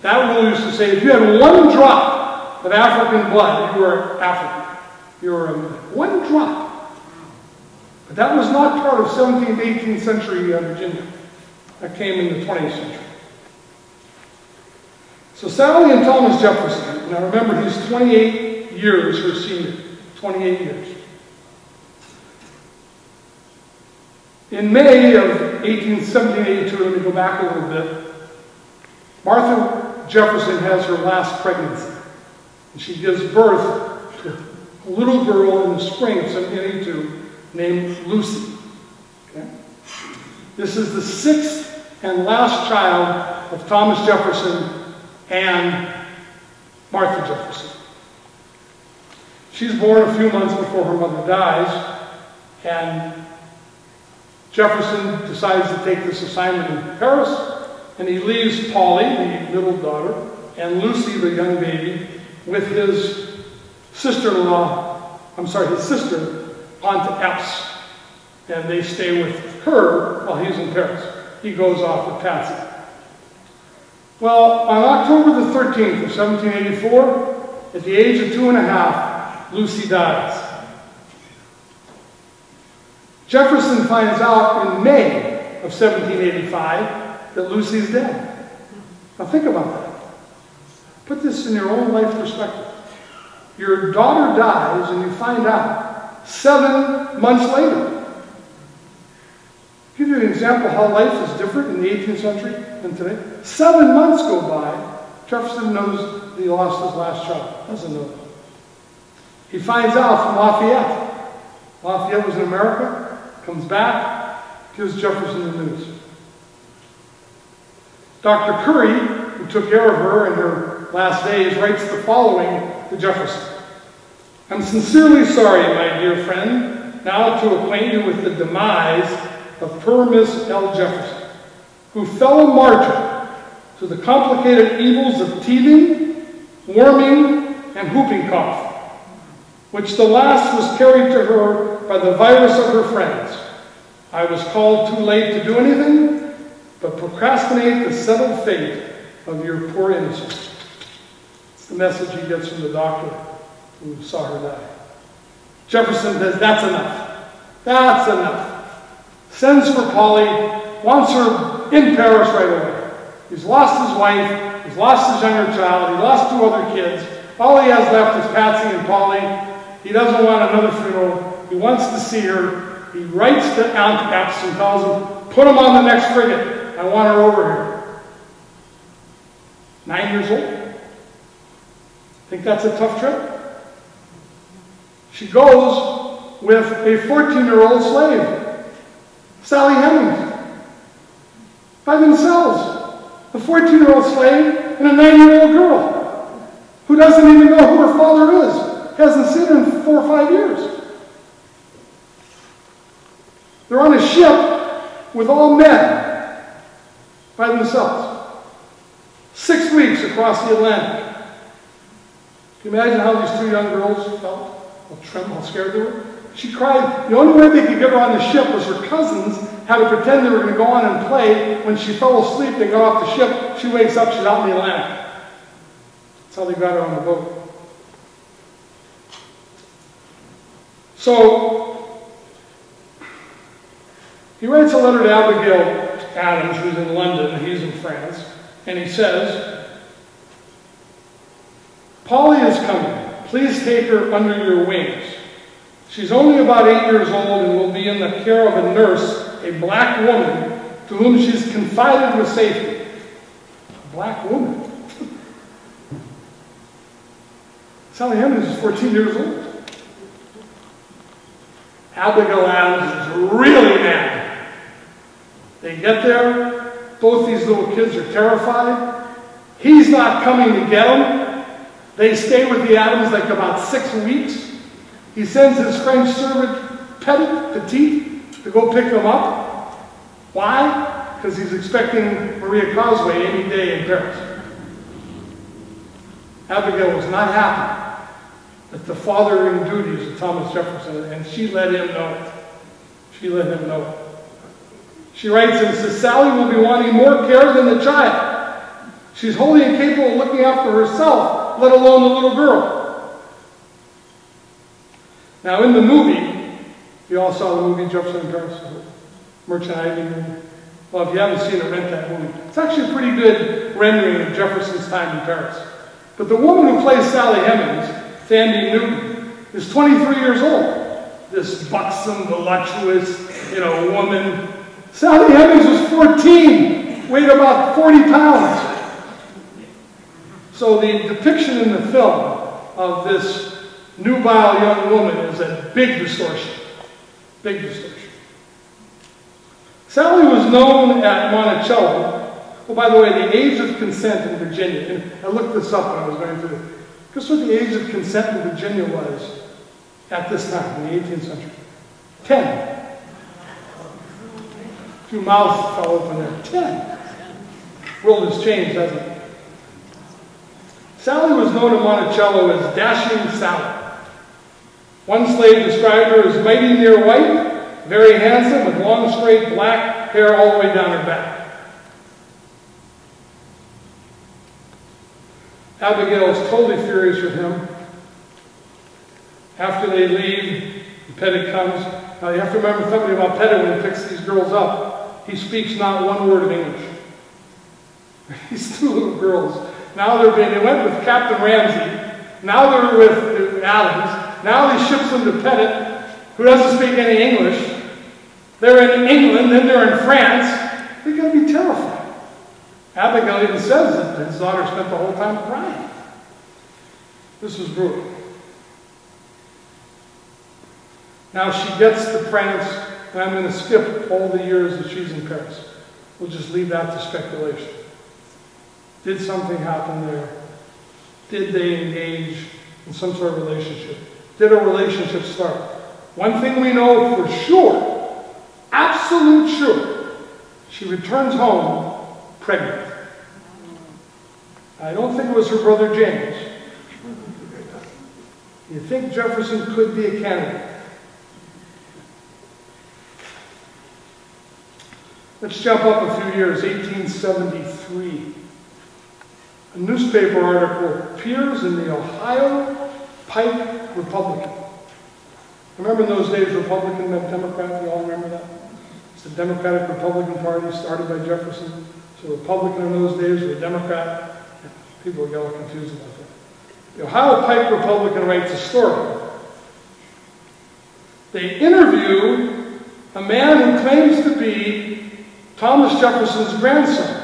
That rule used to say if you had 1 drop of African blood, you were African. You were 1 drop. But that was not part of 17th, 18th century Virginia. That came in the 20th century. So Sally and Thomas Jefferson, now remember he's 28 years her senior, 28 years. In May of 1782, let me go back a little bit, Martha Jefferson has her last pregnancy. And she gives birth to a little girl in the spring of 1782 named Lucy. Okay? This is the 6th and last child of Thomas Jefferson and Martha Jefferson. She's born a few months before her mother dies, and Jefferson decides to take this assignment in Paris, and he leaves Polly, the middle daughter, and Lucy, the young baby, with his sister, Aunt Epps, and they stay with her while he's in Paris. He goes off with Patsy. Well, on October the 13th of 1784, at the age of 2½, Lucy dies. Jefferson finds out in May of 1785 that Lucy's dead. Now think about that. Put this in your own life perspective. Your daughter dies and you find out 7 months later. I'll give you an example of how life is different in the 18th century than today. 7 months go by. Jefferson knows that he lost his last child. Doesn't know that. He finds out from Lafayette. Lafayette was in America. Comes back, gives Jefferson the news. Dr. Curry, who took care of her in her last days, writes the following to Jefferson. I'm sincerely sorry, my dear friend, now to acquaint you with the demise of Miss L. Jefferson, who fell a martyr to the complicated evils of teething, warming, and whooping cough, which the last was carried to her by the virus of her friends. I was called too late to do anything, but procrastinate the settled fate of your poor innocence. It's the message he gets from the doctor who saw her die. Jefferson says, that's enough. That's enough. Sends for Polly, wants her in Paris right away. He's lost his wife, he's lost his younger child, he lost two other kids. All he has left is Patsy and Polly. He doesn't want another funeral. He wants to see her. He writes to Aunt Epps and tells him, put him on the next frigate. I want her over here. 9 years old. Think that's a tough trip? She goes with a 14-year-old slave, Sally Hemings, by themselves. A 14-year-old slave and a 9-year-old girl who doesn't even know who her father is, hasn't seen her in 4 or 5 years. They're on a ship with all men by themselves. 6 weeks across the Atlantic. Can you imagine how these two young girls felt? How trembling, how scared they were? She cried. The only way they could get her on the ship was her cousins had to pretend they were going to go on and play. When she fell asleep, they got off the ship. She wakes up, she's out in the Atlantic. How they got her on the boat. So he writes a letter to Abigail Adams, who's in London, and he's in France, and he says, Polly is coming. Please take her under your wings. She's only about 8 years old and will be in the care of a nurse, a black woman, to whom she's confided with safety. A black woman? Sally Hemings is 14 years old. Abigail Adams is really mad. They get there. Both these little kids are terrified. He's not coming to get them. They stay with the Adams like about 6 weeks. He sends his French servant, Petit, to go pick them up. Why? Because he's expecting Maria Cosway any day in Paris. Abigail was not happy that the fathering duties of Thomas Jefferson, and she let him know it. She let him know it. She writes and says, Sally will be wanting more care than the child. She's wholly incapable of looking after herself, let alone the little girl. Now in the movie, you all saw the movie Jefferson and Paris, Merchant Ivy. Well, if you haven't seen it, rent that movie. It's actually a pretty good rendering of Jefferson's time in Paris. But the woman who plays Sally Hemings, Sandy Newton, is 23 years old. This buxom, voluptuous, woman. Sally Hemings was 14, weighed about 40 pounds. So the depiction in the film of this nubile young woman is a big distortion. Big distortion. Sally was known at Monticello. Oh, by the way, the age of consent in Virginia, and I looked this up when I was going through it. Guess what the age of consent in Virginia was at this time, in the 18th century? 10. A few mouths fell open there. 10. The world has changed, hasn't it? Sally was known in Monticello as Dashing Sally. One slave described her as mighty near white, very handsome, with long, straight, black hair all the way down her back. Abigail is totally furious with him. After they leave, Pettit comes. Now you have to remember something about Pettit when he picks these girls up. He speaks not one word of English. These two little girls. Now they went with Captain Ramsay. Now they're with Adams. Now he ships them to Pettit, who doesn't speak any English. They're in England, then they're in France. They're going to be terrified. Abigail even says that his daughter spent the whole time crying. This was brutal. Now she gets to France, and I'm going to skip all the years that she's in Paris. We'll just leave that to speculation. Did something happen there? Did they engage in some sort of relationship? Did a relationship start? One thing we know for sure, absolute sure, she returns home pregnant. I don't think it was her brother James. You think Jefferson could be a candidate? Let's jump up a few years, 1873. A newspaper article appears in the Ohio Pike Republican. Remember in those days, Republican meant Democrat, you all remember that? It's the Democratic Republican Party started by Jefferson. So Republican in those days were Democrat. People get all confused about that. The Ohio Pike Republican writes a story. They interview a man who claims to be Thomas Jefferson's grandson.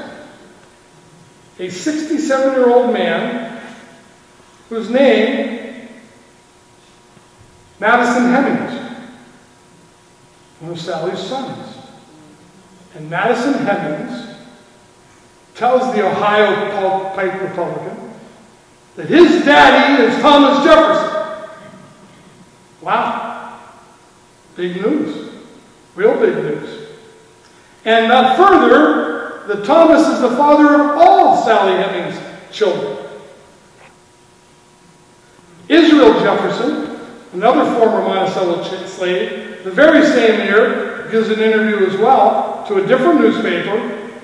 A 67-year-old man whose name, Madison Hemings, one of Sally's sons. And Madison Hemings tells the Ohio Pike Republican that his daddy is Thomas Jefferson. Wow. Big news. Real big news. And further, that Thomas is the father of all Sally Hemings' children. Israel Jefferson, another former Monticello slave, the very same year, gives an interview as well to a different newspaper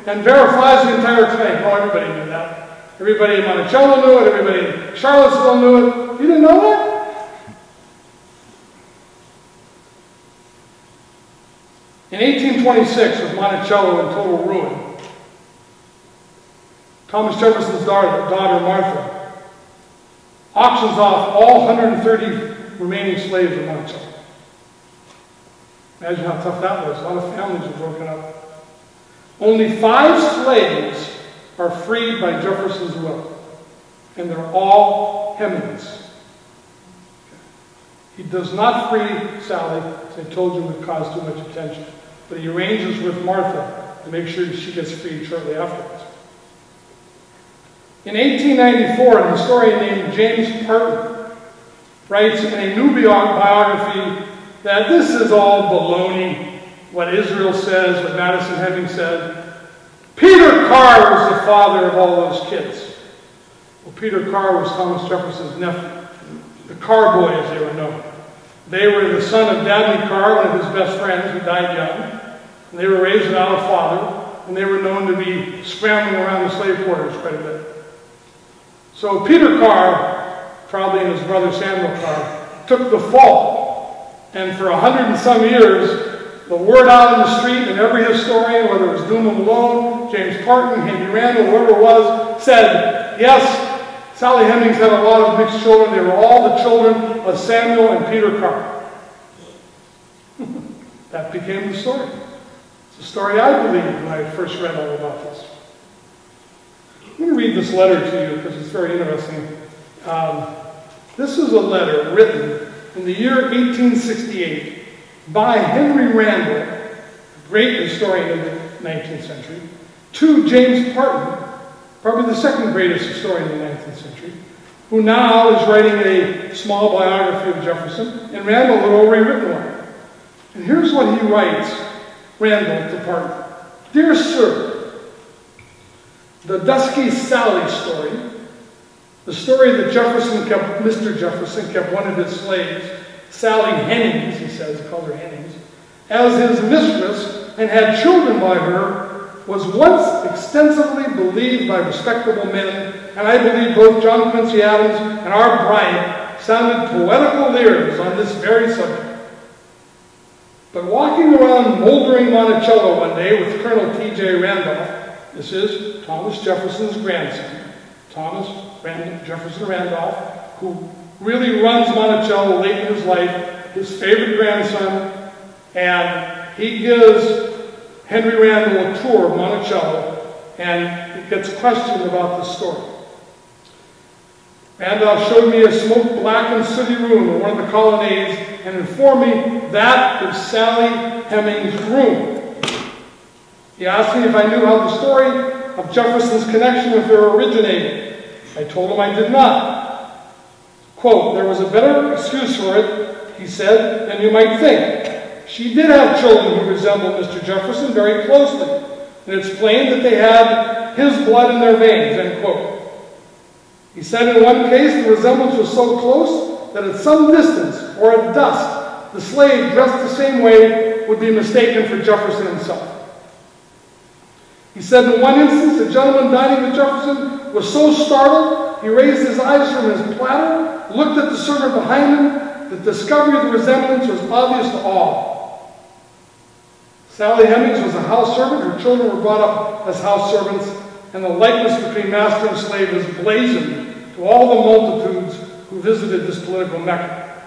and verifies the entire claim. Oh, everybody knew that. Everybody in Monticello knew it. Everybody in Charlottesville knew it. You didn't know that? In 1826, with Monticello in total ruin, Thomas Jefferson's daughter, Martha, auctions off all 130 remaining slaves in Monticello. Imagine how tough that was. A lot of families were broken up. Only 5 slaves are freed by Jefferson's will, and they're all Hemings. He does not free Sally, as I told you would cause too much attention, but he arranges with Martha to make sure she gets freed shortly afterwards. In 1894, a historian named James Parton writes in a new biography that this is all baloney, what Israel says, what Madison Hemings said. Peter Carr was the father of all those kids. Well, Peter Carr was Thomas Jefferson's nephew, the Carr boy as they were known. They were the son of Dabney Carr, one of his best friends who died young, and they were raised without a father, and they were known to be scrambling around the slave quarters quite a bit. So Peter Carr, probably and his brother Samuel Carr, took the fall. And for 100 and some years, the word out in the street, and every historian, whether it was Dumas Malone, James Parton, Henry Randall, whoever it was, said, yes, Sally Hemings had a lot of mixed children. They were all the children of Samuel and Peter Carr. That became the story. It's a story I believed when I first read all about this. I'm going to read this letter to you because it's very interesting. This is a letter written in the year 1868 by Henry Randall, a great historian of the 19th century, to James Parton, probably the second greatest historian of the 19th century, who now is writing a small biography of Jefferson, and Randall had already written one. And here's what he writes, Randall to Parton. Dear Sir, the Dusky Sally story, the story that Mr. Jefferson kept one of his slaves, Sally Hemings, he says, he called her Hemings, as his mistress and had children by her, was once extensively believed by respectable men, and I believe both John Quincy Adams and R. Bryant sounded poetical lyrics on this very subject. But walking around moldering Monticello one day with Colonel T.J. Randolph, this is Thomas Jefferson's grandson, Jefferson Randolph, who really runs Monticello late in his life, his favorite grandson, and he gives Henry Randall a tour of Monticello, and he gets questioned about the story. Randolph showed me a smoke blackened sooty room in one of the colonnades and informed me that is Sally Hemings' room. He asked me if I knew how the story of Jefferson's connection with their originating. I told him I did not. Quote, there was a better excuse for it, he said, than you might think. She did have children who resembled Mr. Jefferson very closely, and it's plain that they had his blood in their veins, end quote. He said in one case the resemblance was so close that at some distance, or at dusk, the slave dressed the same way would be mistaken for Jefferson himself. He said in one instance a gentleman dining with Jefferson was so startled he raised his eyes from his platter, looked at the servant behind him, the discovery of the resemblance was obvious to all. Sally Hemings was a house servant, her children were brought up as house servants, and the likeness between master and slave is blazoned to all the multitudes who visited this political Mecca.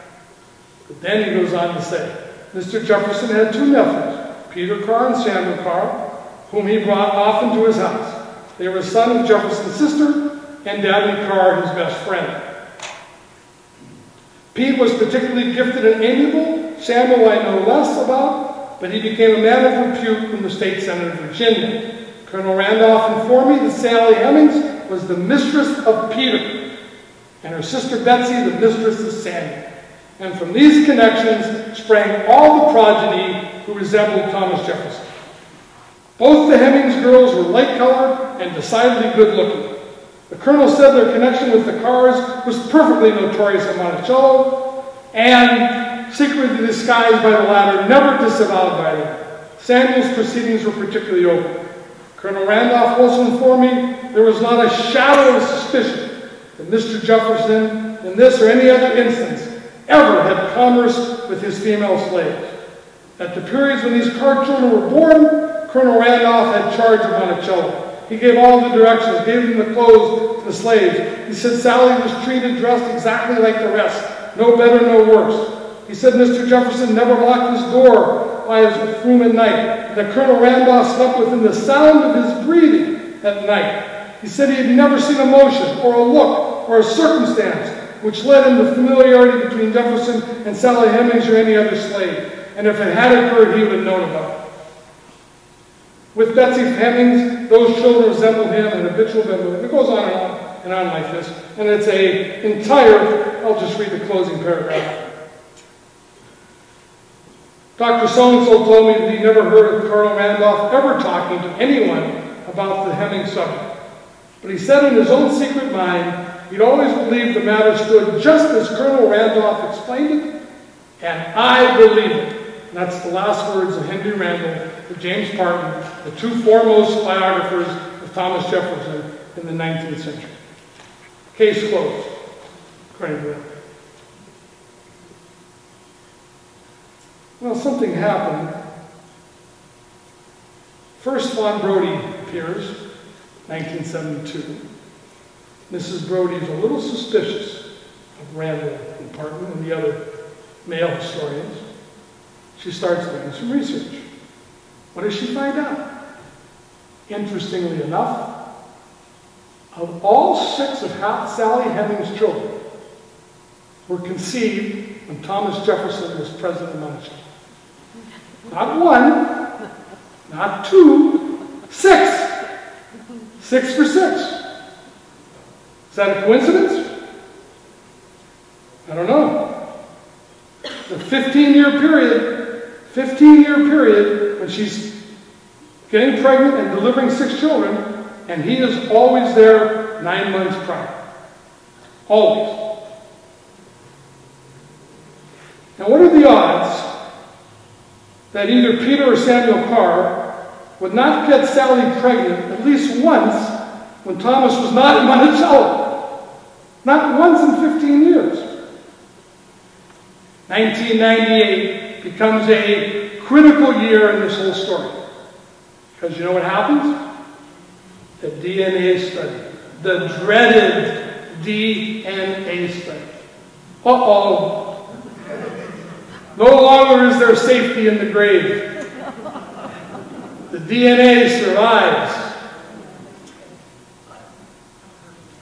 But then he goes on to say, Mr. Jefferson had two nephews, Peter Carr and Samuel Carr, whom he brought often to his house. They were a son of Jefferson's sister and Dabney Carr, his best friend. Pete was particularly gifted and amiable. Samuel I know less about, but he became a man of repute in the state senate of Virginia. Colonel Randolph informed me that Sally Hemings was the mistress of Peter, and her sister Betsy the mistress of Samuel. And from these connections sprang all the progeny who resembled Thomas Jefferson. Both the Hemings girls were light-colored and decidedly good-looking. The colonel said their connection with the Carrs was perfectly notorious at Monticello, and secretly disguised by the latter, never disavowed by them. Samuel's proceedings were particularly open. Colonel Randolph also informed me there was not a shadow of suspicion that Mr. Jefferson, in this or any other instance, ever had commerce with his female slaves. At the periods when these Carr children were born, Colonel Randolph had charge of Monticello. He gave all the directions, gave them the clothes to the slaves. He said Sally was treated, dressed exactly like the rest, no better, no worse. He said Mr. Jefferson never locked his door by his room at night, and that Colonel Randolph slept within the sound of his breathing at night. He said he had never seen a motion, or a look, or a circumstance which led him to familiarity between Jefferson and Sally Hemings or any other slave, and if it had occurred, he would have known about it. With Betsy Hemings, those children resembled him in habitual bending. It goes on and on like this. And it's an entire, I'll just read the closing paragraph. Dr. So-and-so told me that he never heard of Colonel Randolph ever talking to anyone about the Hemings subject. But he said in his own secret mind, he'd always believed the matter stood just as Colonel Randolph explained it, and I believe it. And that's the last words of Henry Randall to James Parton, the two foremost biographers of Thomas Jefferson in the 19th century. Case closed. According to that. Well, something happened. First, Fawn Brodie appears, 1972. Mrs. Brodie is a little suspicious of Randall and Parton and the other male historians. She starts doing some research. What does she find out? Interestingly enough, of all six of Sally Hemings' children were conceived when Thomas Jefferson was president of Monticello. Not one, not two, six. 6 for 6. Is that a coincidence? I don't know. It's a 15-year period when she's getting pregnant and delivering 6 children, and he is always there 9 months prior. Always. Now what are the odds that either Peter or Samuel Carr would not get Sally pregnant at least once when Thomas was not in Monticello? Not once in 15 years. 1998. Becomes a critical year in this whole story. Because you know what happens? The DNA study. The dreaded DNA study. Uh-oh. No longer is there safety in the grave. The DNA survives.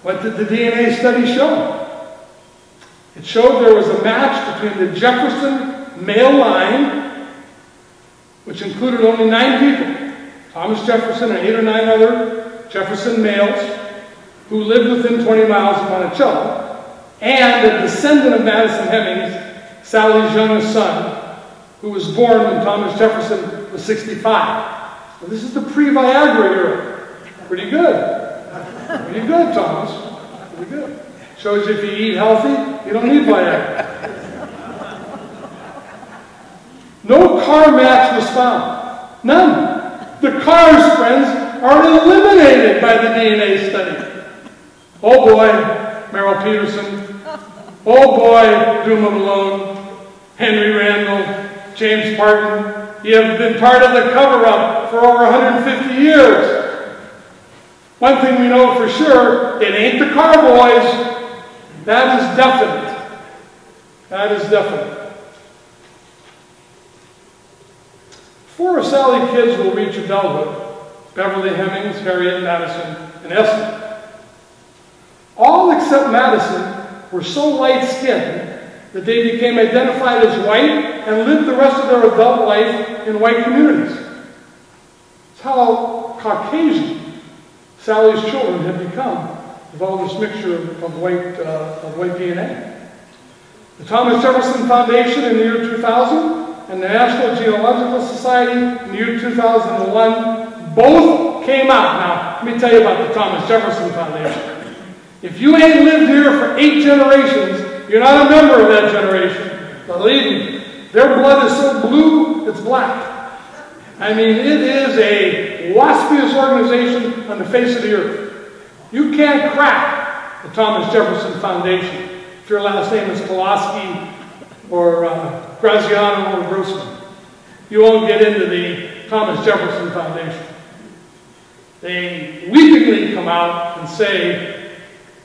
What did the DNA study show? It showed there was a match between the Jefferson male line, which included only 9 people, Thomas Jefferson and 8 or 9 other Jefferson males, who lived within 20 miles of Monticello, and a descendant of Madison Hemings, Sally's youngest son, who was born when Thomas Jefferson was 65. So this is the pre-Viagra era. Pretty good. Pretty good, Thomas. Pretty good. Shows you if you eat healthy, you don't need Viagra. No Carr match was found. None. The Carr's friends are eliminated by the DNA study. Oh boy, Merrill Peterson. Oh boy, Dumas Malone, Henry Randall, James Parton. You have been part of the cover-up for over 150 years. One thing we know for sure, it ain't the Carr boys. That is definite. That is definite. Four of Sally's kids will reach adulthood: Beverly Hemings, Harriet Madison, and Esther. All except Madison were so light-skinned that they became identified as white and lived the rest of their adult life in white communities. That's how Caucasian Sally's children had become, with all this mixture of white DNA. The Thomas Jefferson Foundation in the year 2000 and the National Geological Society in the year 2001 both came out. Now, let me tell you about the Thomas Jefferson Foundation. If you ain't lived here for 8 generations, you're not a member of that generation. Believe me, their blood is so blue, it's black. I mean, it is a waspiest organization on the face of the earth. You can't crack the Thomas Jefferson Foundation if your last name is Pulaski or Graziano or Grossman. You won't get into the Thomas Jefferson Foundation. They weepingly come out and say,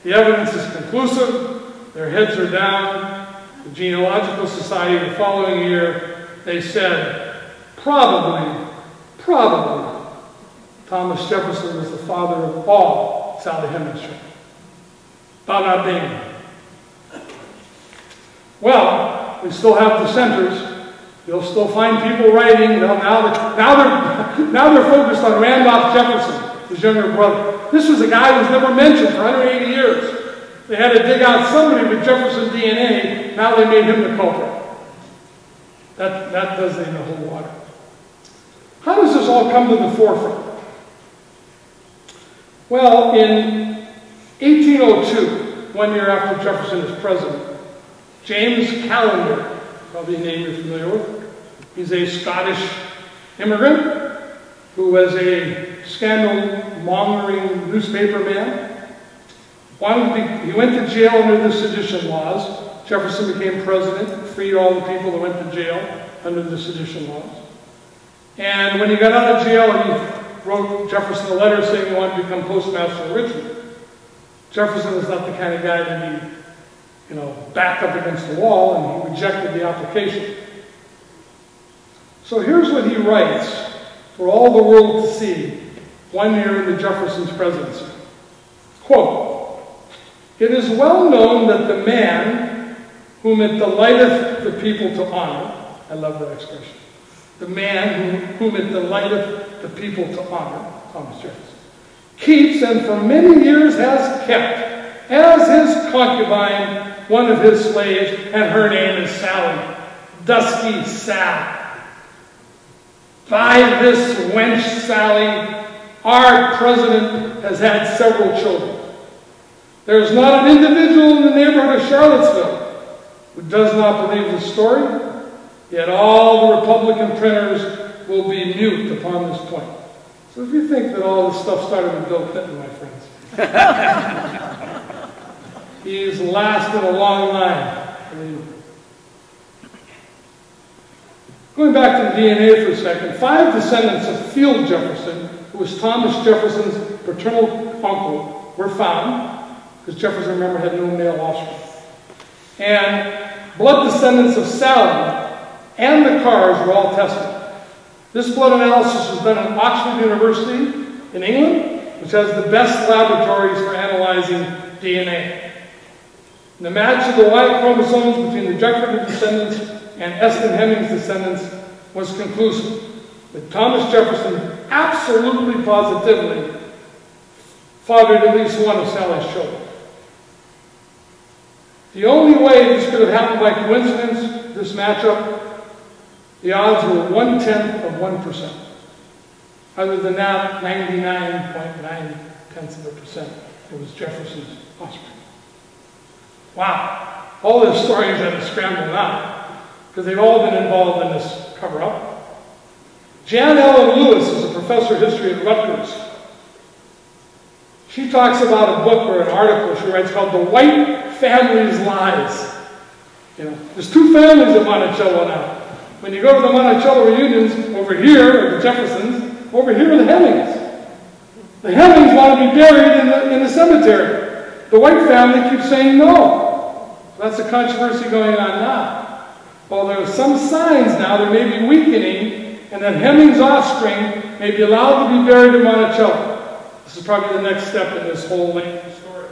the evidence is conclusive, their heads are down. The Genealogical Society the following year, they said, probably, Thomas Jefferson was the father of all Sally Hemings children. Bada bing. Well, we still have dissenters. You'll still find people writing. Now they're focused on Randolph Jefferson, his younger brother. This was a guy who was never mentioned for 180 years. They had to dig out somebody with Jefferson's DNA. Now they made him the culprit. That does in the whole water. How does this all come to the forefront? Well, in 1802, one year after Jefferson is president, James Callender, probably a name you're familiar with, he's a Scottish immigrant who was a scandal-mongering newspaper man. He went to jail under the sedition laws. Jefferson became president, freed all the people that went to jail under the sedition laws. And when he got out of jail, he wrote Jefferson a letter saying he wanted to become postmaster in Richmond. Jefferson was not the kind of guy that he, backed up against the wall, and he rejected the application. So here's what he writes for all the world to see, one year into Jefferson's presidency. Quote, "It is well known that the man whom it delighteth the people to honor," I love that expression, "the man whom it delighteth the people to honor," Thomas Jefferson, "keeps and for many years has kept as his concubine one of his slaves, and her name is Sally, dusky Sal. By this wench Sally, our president has had several children. There is not an individual in the neighborhood of Charlottesville who does not believe the story, yet all the Republican printers will be mute upon this point." So if you think that all this stuff started with Bill Clinton, my friends, he's last in a long line. Going back to the DNA for a second, 5 descendants of Field Jefferson, who was Thomas Jefferson's paternal uncle, were found, because Jefferson, remember, had no male offspring. And blood descendants of Sally and the Carrs were all tested. This blood analysis was done at Oxford University in England, which has the best laboratories for analyzing DNA. And the match of the Y chromosomes between the Jefferson descendants and Eston Hemings' descendants was conclusive, with Thomas Jefferson absolutely positively fathered at least one of Sally's children. The only way this could have happened by coincidence, this matchup, the odds were 0.1% of 1%. Other than that, 99.9% of a percent. It was Jefferson's offspring. Wow. All the historians had to scramble now, because they've all been involved in this cover-up. Jan Ellen Lewis is a professor of history at Rutgers. She talks about a book or an article she writes called The White Family's Lies. You know, there's two families at Monticello now. When you go to the Monticello reunions, over here are the Jeffersons, over here are the Hemings. The Hemings want to be buried in the cemetery. The White family keeps saying no. That's a controversy going on now. While there are some signs now there may be weakening, and that Hemings' offspring may be allowed to be buried in Monticello. This is probably the next step in this whole lengthy story.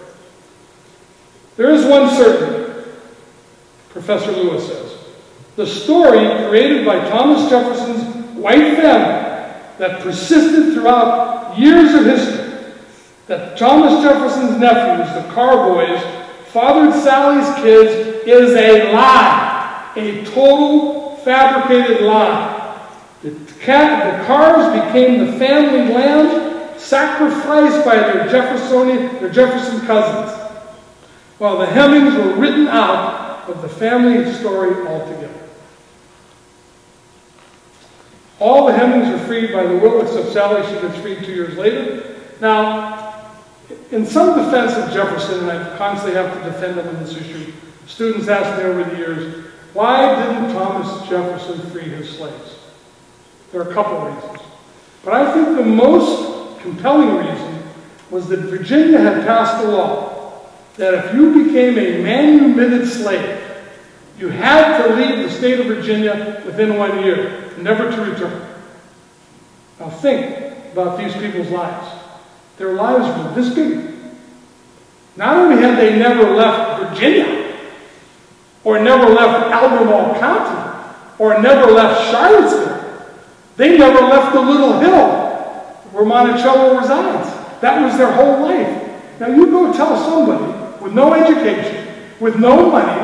There is one certainty, Professor Lewis says. The story created by Thomas Jefferson's white family that persisted throughout years of history, that Thomas Jefferson's nephews, the Carr boys, fathered Sally's kids, is a lie, a total fabricated lie. The Carrs became the family land sacrificed by their Jefferson cousins, while the Hemings were written out of the family story altogether. All the Hemings were freed by the will, except Sally. She was freed 2 years later. Now, in some defense of Jefferson, and I constantly have to defend him on this issue, students asked me over the years, why didn't Thomas Jefferson free his slaves? There are a couple reasons. But I think the most compelling reason was that Virginia had passed a law that if you became a manumitted slave, you had to leave the state of Virginia within 1 year, never to return. Now think about these people's lives. Their lives were this big. Not only had they never left Virginia, or never left Albemarle County, or never left Charlottesville, they never left the little hill where Monticello resides. That was their whole life. Now you go tell somebody with no education, with no money,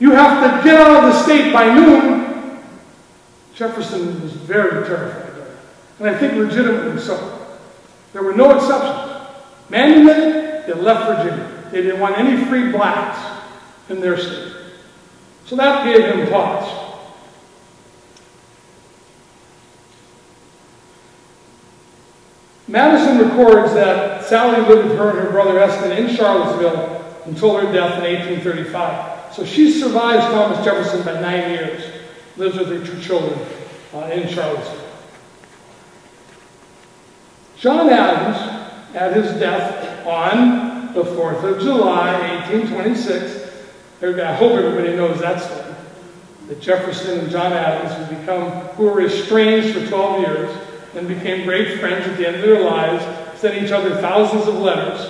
you have to get out of the state by noon. Jefferson was very terrified of that. And I think legitimately so. There were no exceptions. Manumitted, they left Virginia. They didn't want any free blacks in their state. So that gave him pause. Madison records that Sally lived with her and her brother Eston in Charlottesville until her death in 1835. So she survives Thomas Jefferson by 9 years, lives with her two children in Charlottesville. John Adams, at his death on the 4th of July, 1826, I hope everybody knows that story, that Jefferson and John Adams who were estranged for 12 years, and became great friends at the end of their lives, sent each other thousands of letters.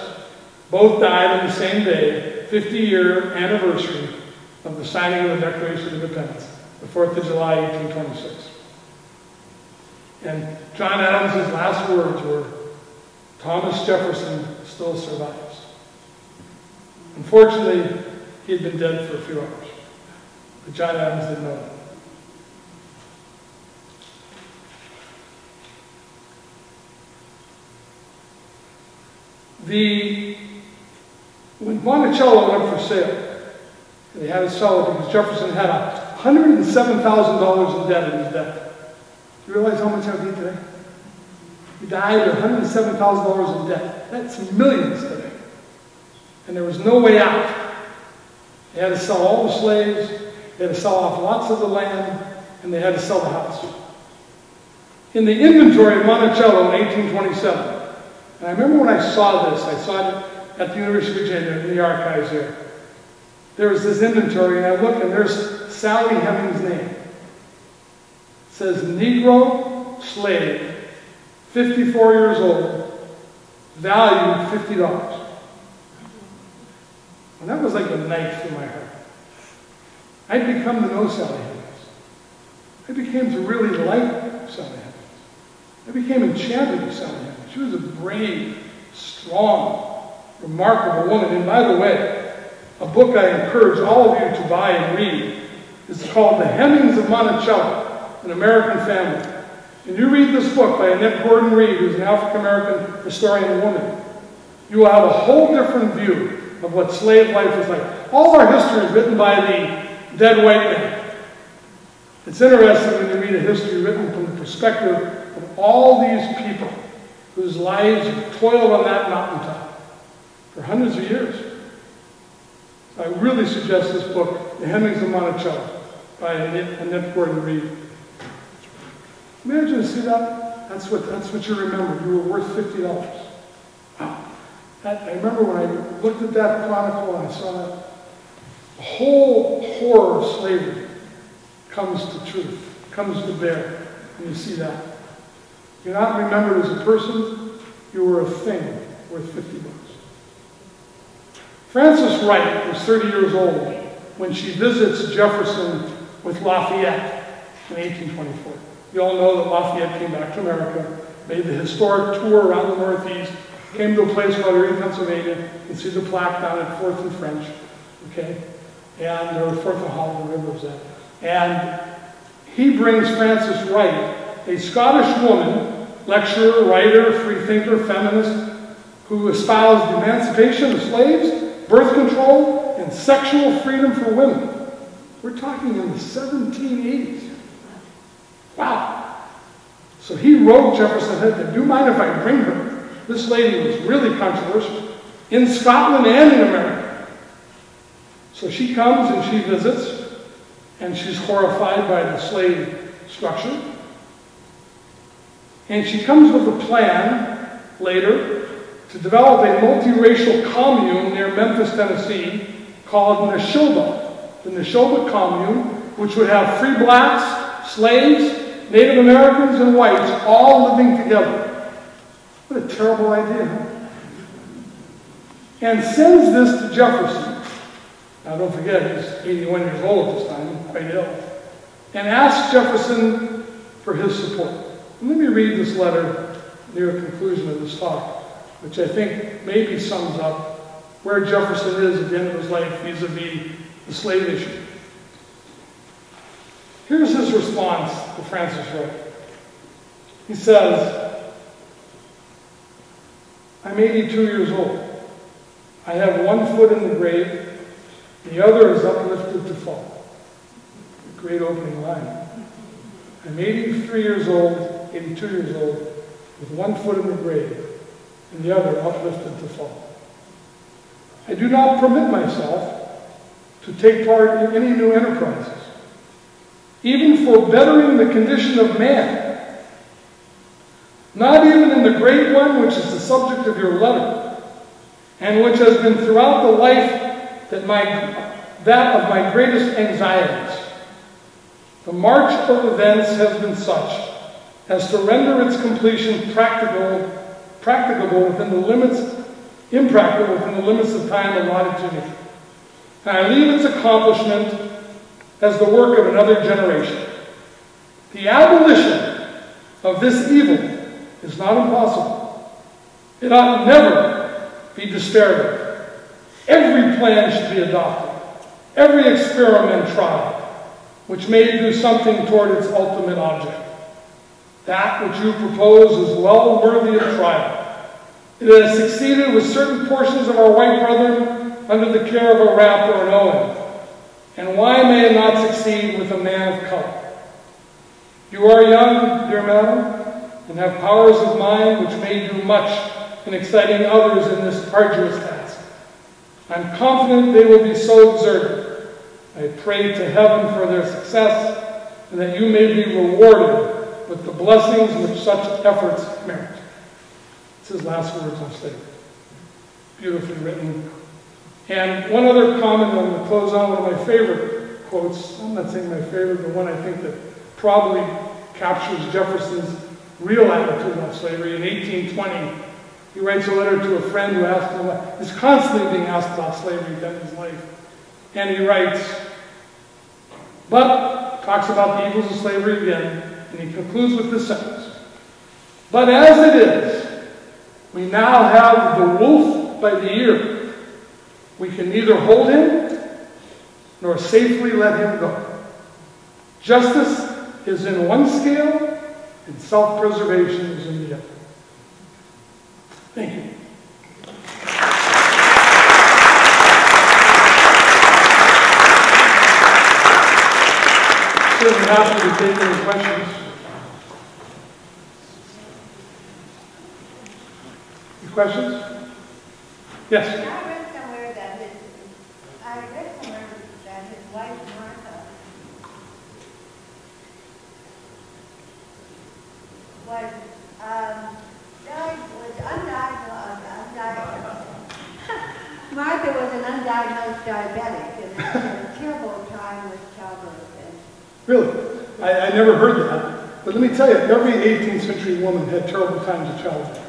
Both died on the same day, 50-year anniversary of the signing of the Declaration of Independence, the 4th of July, 1826. And John Adams' last words were, "Thomas Jefferson still survives." Unfortunately, he had been dead for a few hours, but John Adams didn't know that. When Monticello went for sale, they had it sold because Jefferson had $107,000 in debt in his death. Do you realize how much that would be today? He died with $107,000 in debt. That's millions today. And there was no way out. They had to sell all the slaves, they had to sell off lots of the land, and they had to sell the house. In the inventory of Monticello in 1827, and I remember when I saw this, I saw it at the University of Virginia in the archives there. There was this inventory, and I look, and there's Sally Hemings' name. It says Negro slave, 54 years old, valued $50. And that was like a knife through my heart. I'd become to know Sally Hemings. I became to really like Sally Hemings. I became enchanted with Sally Hemings. She was a brave, strong, remarkable woman. And by the way, a book I encourage all of you to buy and read is called The Hemings of Monticello, An American Family. And you read this book by Annette Gordon Reed, who's an African-American historian woman, you will have a whole different view of what slave life was like. All our history is written by the dead white man. It's interesting when you read a history written from the perspective of all these people whose lives toiled on that mountaintop for hundreds of years. So I really suggest this book, The Hemings of Monticello, by Annette Gordon Reed. Imagine, see that? That's what you remember. You were worth $50. Wow. I remember when I looked at that chronicle and I saw that the whole horror of slavery comes to truth, comes to bear, and you see that. You're not remembered as a person, you were a thing worth $50. Frances Wright was 30 years old when she visits Jefferson with Lafayette in 1824. You all know that Lafayette came back to America, made the historic tour around the Northeast, came to a place called Erie, Pennsylvania, and see the plaque down at 4th and French, okay? And, or 4th and Holland, whatever it was that. And he brings Frances Wright, a Scottish woman, lecturer, writer, free thinker, feminist, who espoused the emancipation of slaves, birth control, and sexual freedom for women. We're talking in the 1780s. Wow. So he wrote Jefferson Head, do you mind if I bring her? This lady was really controversial in Scotland and in America. So she comes and she visits, and she's horrified by the slave structure. And she comes with a plan later to develop a multiracial commune near Memphis, Tennessee, called Neshoba. The Neshoba commune, which would have free blacks, slaves, Native Americans, and whites all living together. What a terrible idea, huh? And sends this to Jefferson. Now don't forget, he's 81 years old at this time, quite ill. And asks Jefferson for his support. And let me read this letter near the conclusion of this talk, which I think maybe sums up where Jefferson is at the end of his life vis-a-vis the slave issue. Here's his response to Francis Wright. He says, I'm 82 years old. I have one foot in the grave, the other is uplifted to fall. A great opening line. I'm 83 years old, 82 years old, with one foot in the grave and the other uplifted to fall. I do not permit myself to take part in any new enterprises, even for bettering the condition of man, not even in the great one which is the subject of your letter, and which has been throughout the life that of my greatest anxieties. The march of events has been such as to render its completion practicable within the limits, impracticable within the limits of time allotted to me. And I leave its accomplishment as the work of another generation. The abolition of this evil is not impossible. It ought never be despaired of. Every plan should be adopted, every experiment tried, which may do something toward its ultimate object. That which you propose is well worthy of trial. It has succeeded with certain portions of our white brethren under the care of a Rapp or an Owen. And why may it not succeed with a man of color? You are young, dear madam, and have powers of mind which may do much in exciting others in this arduous task. I'm confident they will be so exerted. I pray to heaven for their success, and that you may be rewarded with the blessings which such efforts merit. It's his last words on slavery. Beautifully written. And one other comment I'm going to close on, one of my favorite quotes. I'm not saying my favorite, but one I think that probably captures Jefferson's real attitude on slavery. In 1820, he writes a letter to a friend who asked him about, is constantly being asked about slavery in his life. And he writes, but, talks about the evils of slavery again, and he concludes with this sentence, but as it is, We now have the wolf by the ear. We can neither hold him nor safely let him go. Justice is in one scale, and self-preservation is in the other. Thank you. I'm happy to take any questions. Any questions? Yes? I read somewhere that his wife Martha was undiagnosed. Martha was an undiagnosed diabetic and had a terrible time with childbirth. Really? I never heard that. But let me tell you, every 18th century woman had terrible times of childbirth.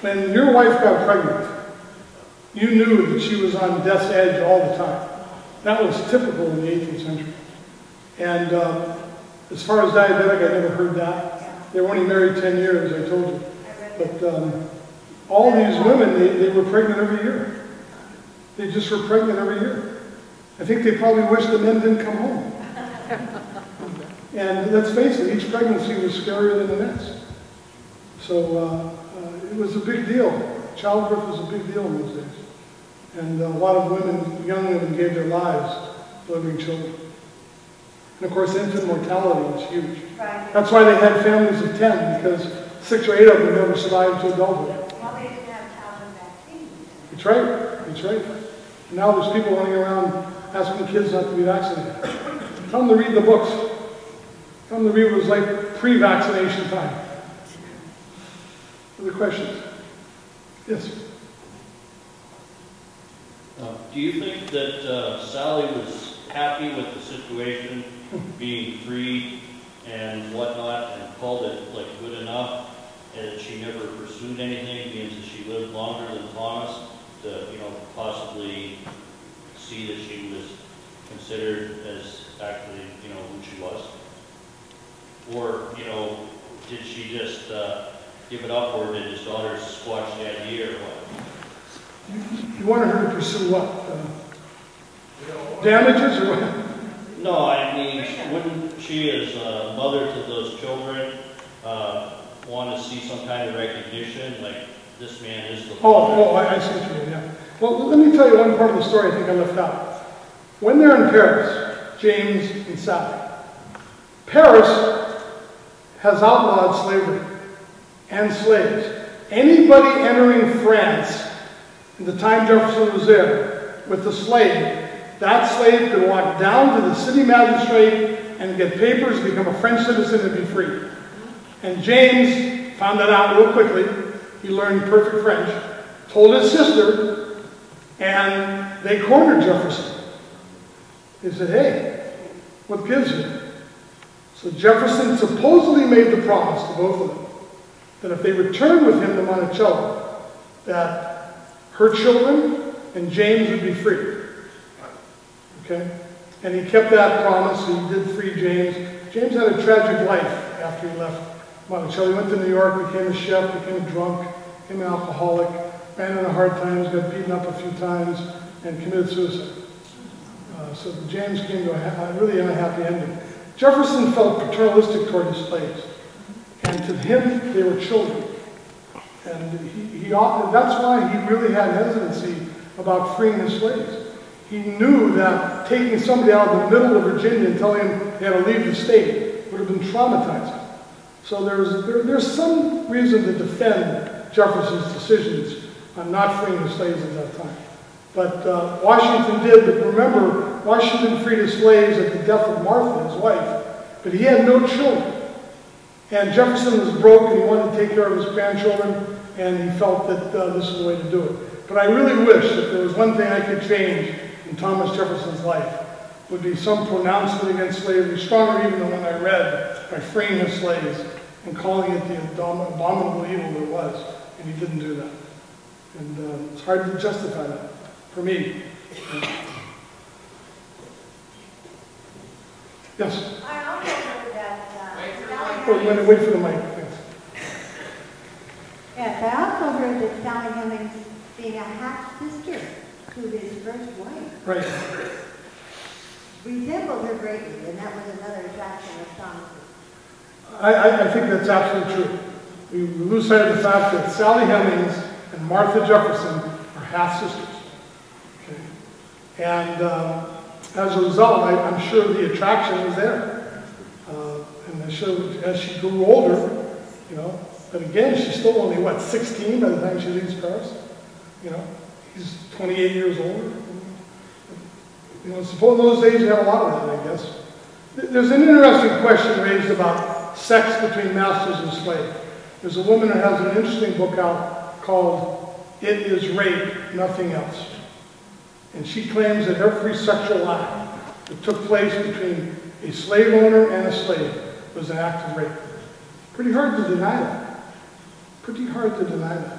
When your wife got pregnant, you knew that she was on death's edge all the time. That was typical in the 18th century. And as far as diabetic, I never heard that. They were only married 10 years, I told you. But all these women, they were pregnant every year. They just were pregnant every year. I think they probably wished the men didn't come home. And let's face it, each pregnancy was scarier than the next. So it was a big deal. Childbirth was a big deal in those days. And a lot of women, young women, gave their lives delivering children. And of course, infant mortality was huge. Right. That's why they had families of 10, because 6 or 8 of them never survived to adulthood. Well, they didn't have childhood vaccines. That's right. That's right. And now there's people running around asking kids not to be vaccinated. Tell them to read the books. Tell them to read what was like pre-vaccination time. Other questions? Yes? Do you think that Sally was happy with the situation, being free and whatnot, and called it like good enough, and that she never pursued anything, means that she lived longer than Thomas to, you know, possibly see that she was considered as actually, you know, who she was? Or, you know, did she just give it up, or did his daughter squash the idea, or what? You wanted her to pursue what? Damages, or what? No, I mean, wouldn't she, as a mother to those children, want to see some kind of recognition, like, this man is the father? Oh, I see what you mean, yeah. Well, let me tell you one part of the story I think I left out. When they're in Paris, James and Sally, Paris has outlawed slavery and slaves. Anybody entering France in the time Jefferson was there with a slave, that slave could walk down to the city magistrate and get papers, become a French citizen, and be free. And James found that out real quickly. He learned perfect French, told his sister, and they cornered Jefferson. They said, hey, what gives you? So Jefferson supposedly made the promise to both of them that if they returned with him to Monticello, that her children and James would be free. Okay? And he kept that promise. He did free James. James had a tragic life after he left Monticello. He went to New York, became a chef, became drunk, became an alcoholic, ran into hard times, got beaten up a few times, and committed suicide. So James came to a really unhappy ending. Jefferson felt paternalistic toward his slaves, and to him they were children, and he often, that's why he really had hesitancy about freeing his slaves. He knew that taking somebody out of the middle of Virginia and telling him they had to leave the state would have been traumatizing. So there's some reason to defend Jefferson's decisions on not freeing the slaves at that time. But Washington did, but remember, Washington freed his slaves at the death of Martha, his wife, but he had no children. And Jefferson was broke, and he wanted to take care of his grandchildren, and he felt that this was the way to do it. But I really wish that there was one thing I could change in Thomas Jefferson's life, would be some pronouncement against slavery, stronger even than the one I read, by freeing his slaves and calling it the abominable evil that it was, and he didn't do that. And it's hard to justify that. For me. Yes? I also heard that... wait for the mic. Yes, about over the Sally Hemings being a half-sister to his first wife. Right. Resembled her greatly, and that was another attraction of Thomas. I think that's absolutely true. We lose sight of the fact that Sally Hemings and Martha Jefferson are half-sisters. Okay. And as a result, I'm sure the attraction was there. And I showed as she grew older, you know, but again, she's still only, what, 16 by the time she leaves Paris? You know, he's 28 years older. You know, suppose in those days you had a lot of that, I guess. There's an interesting question raised about sex between masters and slaves. There's a woman who has an interesting book out called It Is Rape, Nothing Else. And she claims that every sexual act that took place between a slave owner and a slave was an act of rape. Pretty hard to deny that. Pretty hard to deny that.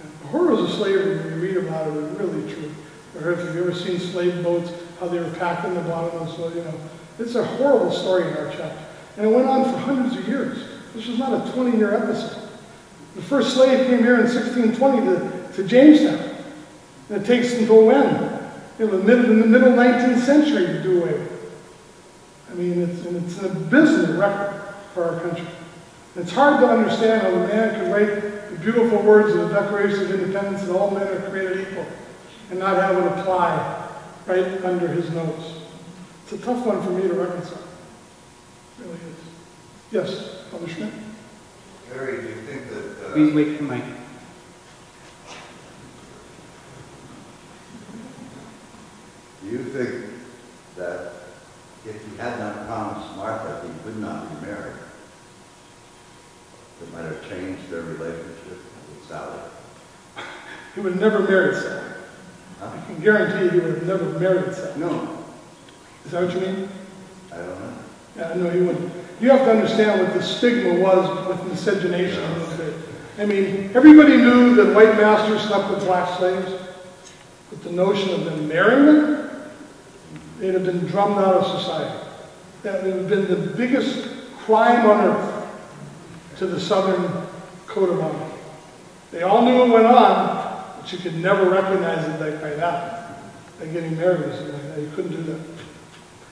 And the horrors of slavery, when you read about it, are really true. Or if you've ever seen slave boats, how they were packed in the bottom, and so, you know. It's a horrible story in our chapter. And it went on for hundreds of years. This was not a 20-year episode. The first slave came here in 1620 to Jamestown. And it takes until when? You know, the middle 19th century to do away with it. I mean, it's an abysmal record for our country. It's hard to understand how a man could write the beautiful words of the Declaration of Independence that all men are created equal and not have it apply right under his nose. It's a tough one for me to reconcile. It really is. Yes, Father Schmidt? Harry, do you think that... Please wait for the mic. Do you think that if he had not promised Martha he would not be married, it might have changed their relationship with Sally? He would have never married Sally. Huh? I can guarantee he would have never married Sally. No. Is that what you mean? I don't know. Yeah, no, he wouldn't. You have to understand what the stigma was with miscegenation. Yeah. I mean, everybody knew that white masters slept with black slaves, but the notion of them marrying them, it had been drummed out of society. That would have been the biggest crime on earth to the Southern coat of honor. They all knew it went on, but you could never recognize it like by that. By getting married or something like that. You couldn't do that.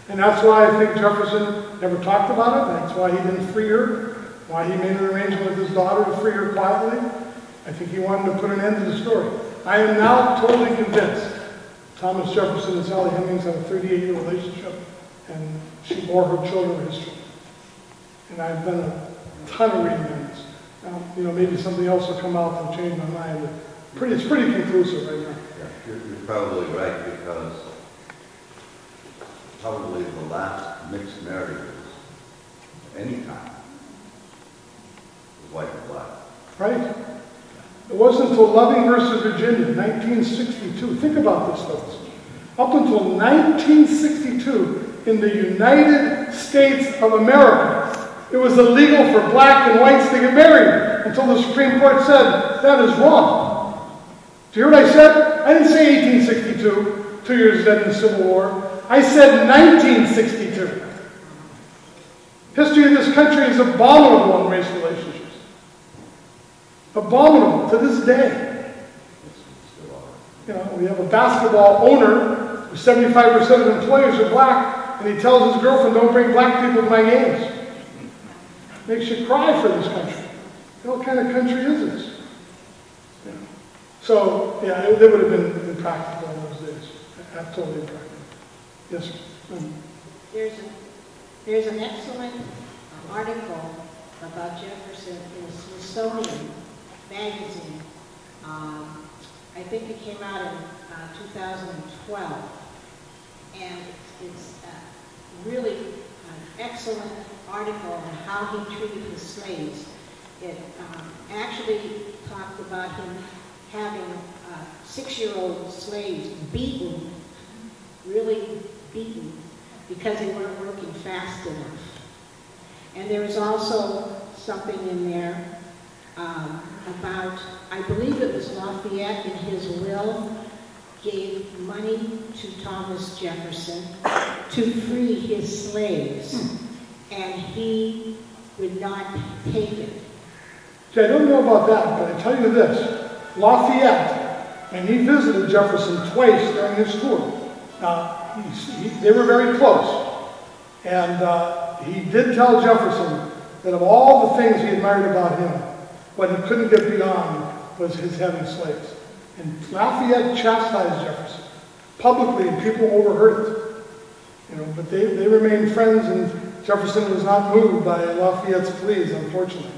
And that's why I think Jefferson never talked about it. That's why he didn't free her. Why he made an arrangement with his daughter to free her quietly. I think he wanted to put an end to the story. I am now totally convinced Thomas Jefferson and Sally Hemings had a 38-year relationship, and she bore her children his children. And I've done a ton of reading on this. Now, you know, maybe something else will come out and change my mind, but it's pretty conclusive right now. Yeah, you're probably right, because probably the last mixed marriages of any kind was white and black. Right. It wasn't until Loving versus Virginia, 1962. Think about this, folks. Up until 1962, in the United States of America, it was illegal for black and whites to get married until the Supreme Court said, that is wrong. Do you hear what I said? I didn't say 1862, 2 years dead in the Civil War. I said 1962. History of this country is abominable on race relations. Abominable to this day. You know, we have a basketball owner where 75% of employees are black, and he tells his girlfriend, don't bring black people to my games. Makes you cry for this country. What kind of country is this? Yeah. So, yeah, they would have been impractical in those days. Absolutely impractical. Yes, sir. There's an excellent article about Jefferson in the Smithsonian magazine. I think it came out in 2012, and it's really an excellent article on how he treated his slaves. It actually talked about him having six-year-old slaves beaten, really beaten, because they weren't working fast enough. And there was also something in there about, I believe it was Lafayette in his will, gave money to Thomas Jefferson to free his slaves, and he would not take it. See, I don't know about that, but I tell you this. Lafayette, and he visited Jefferson twice during his tour. Now, they were very close. And he did tell Jefferson that of all the things he admired about him, what he couldn't get beyond was his having slaves. And Lafayette chastised Jefferson publicly, and people overheard it. You know, but they remained friends, and Jefferson was not moved by Lafayette's pleas, unfortunately.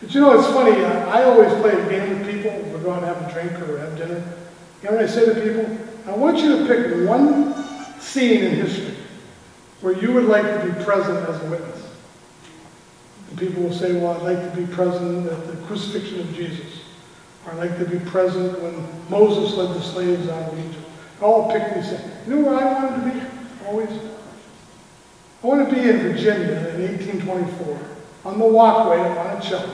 But you know, it's funny, I always play a game with people. We'll go out and have a drink or have dinner. You know what I say to people? I want you to pick one scene in history where you would like to be present as a witness. And people will say, well, I'd like to be present at the crucifixion of Jesus. Or I'd like to be present when Moses led the slaves out of Egypt. I'll pick these things. You know where I wanted to be? Always. I want to be in Virginia in 1824, on the walkway at Monticello,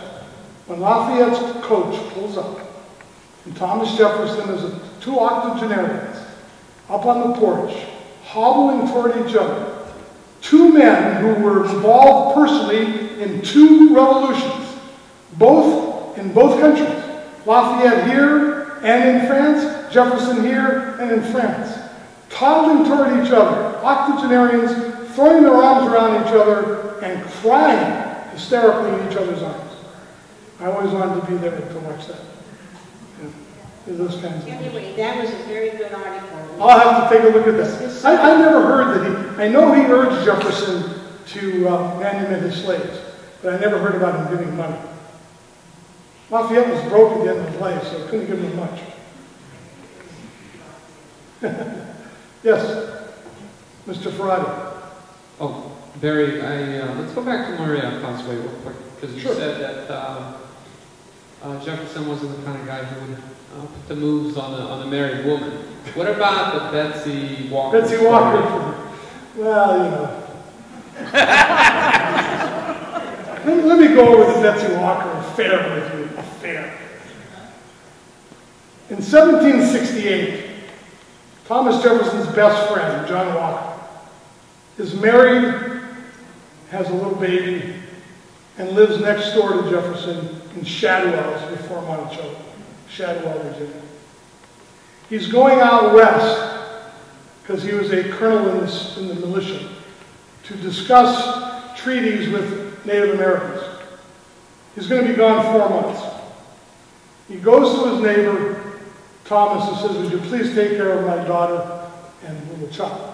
when Lafayette's coach pulls up, and Thomas Jefferson is two octogenarians up on the porch, hobbling toward each other. Two men who were involved personally in two revolutions, both in both countries. Lafayette here and in France, Jefferson here and in France. Toddling toward each other, octogenarians throwing their arms around each other and crying hysterically in each other's arms. I always wanted to be there to watch that. Yeah. Those kinds of anyway, that was a very good article. I'll have to take a look at that. I never heard that I know he urged Jefferson to manumit his slaves, but I never heard about him giving money. Lafayette was broke at the end of his life, so I couldn't give him much. Yes, Mr. Faradi. Oh, Barry, let's go back to Maria Cosway real quick, because you said that Jefferson wasn't the kind of guy who would put the moves on a married woman. What about the Betsy Walker? Betsy Walker. Well, you know. let me go over the Betsy Walker affair with you. Affair. In 1768. Thomas Jefferson's best friend, John Walker, is married, has a little baby, and lives next door to Jefferson in Shadwell's before Monticello, Shadwell, Virginia. He's going out west, because he was a colonel in the militia, to discuss treaties with Native Americans. He's going to be gone 4 months. He goes to his neighbor, Thomas, and says, would you please take care of my daughter and little child?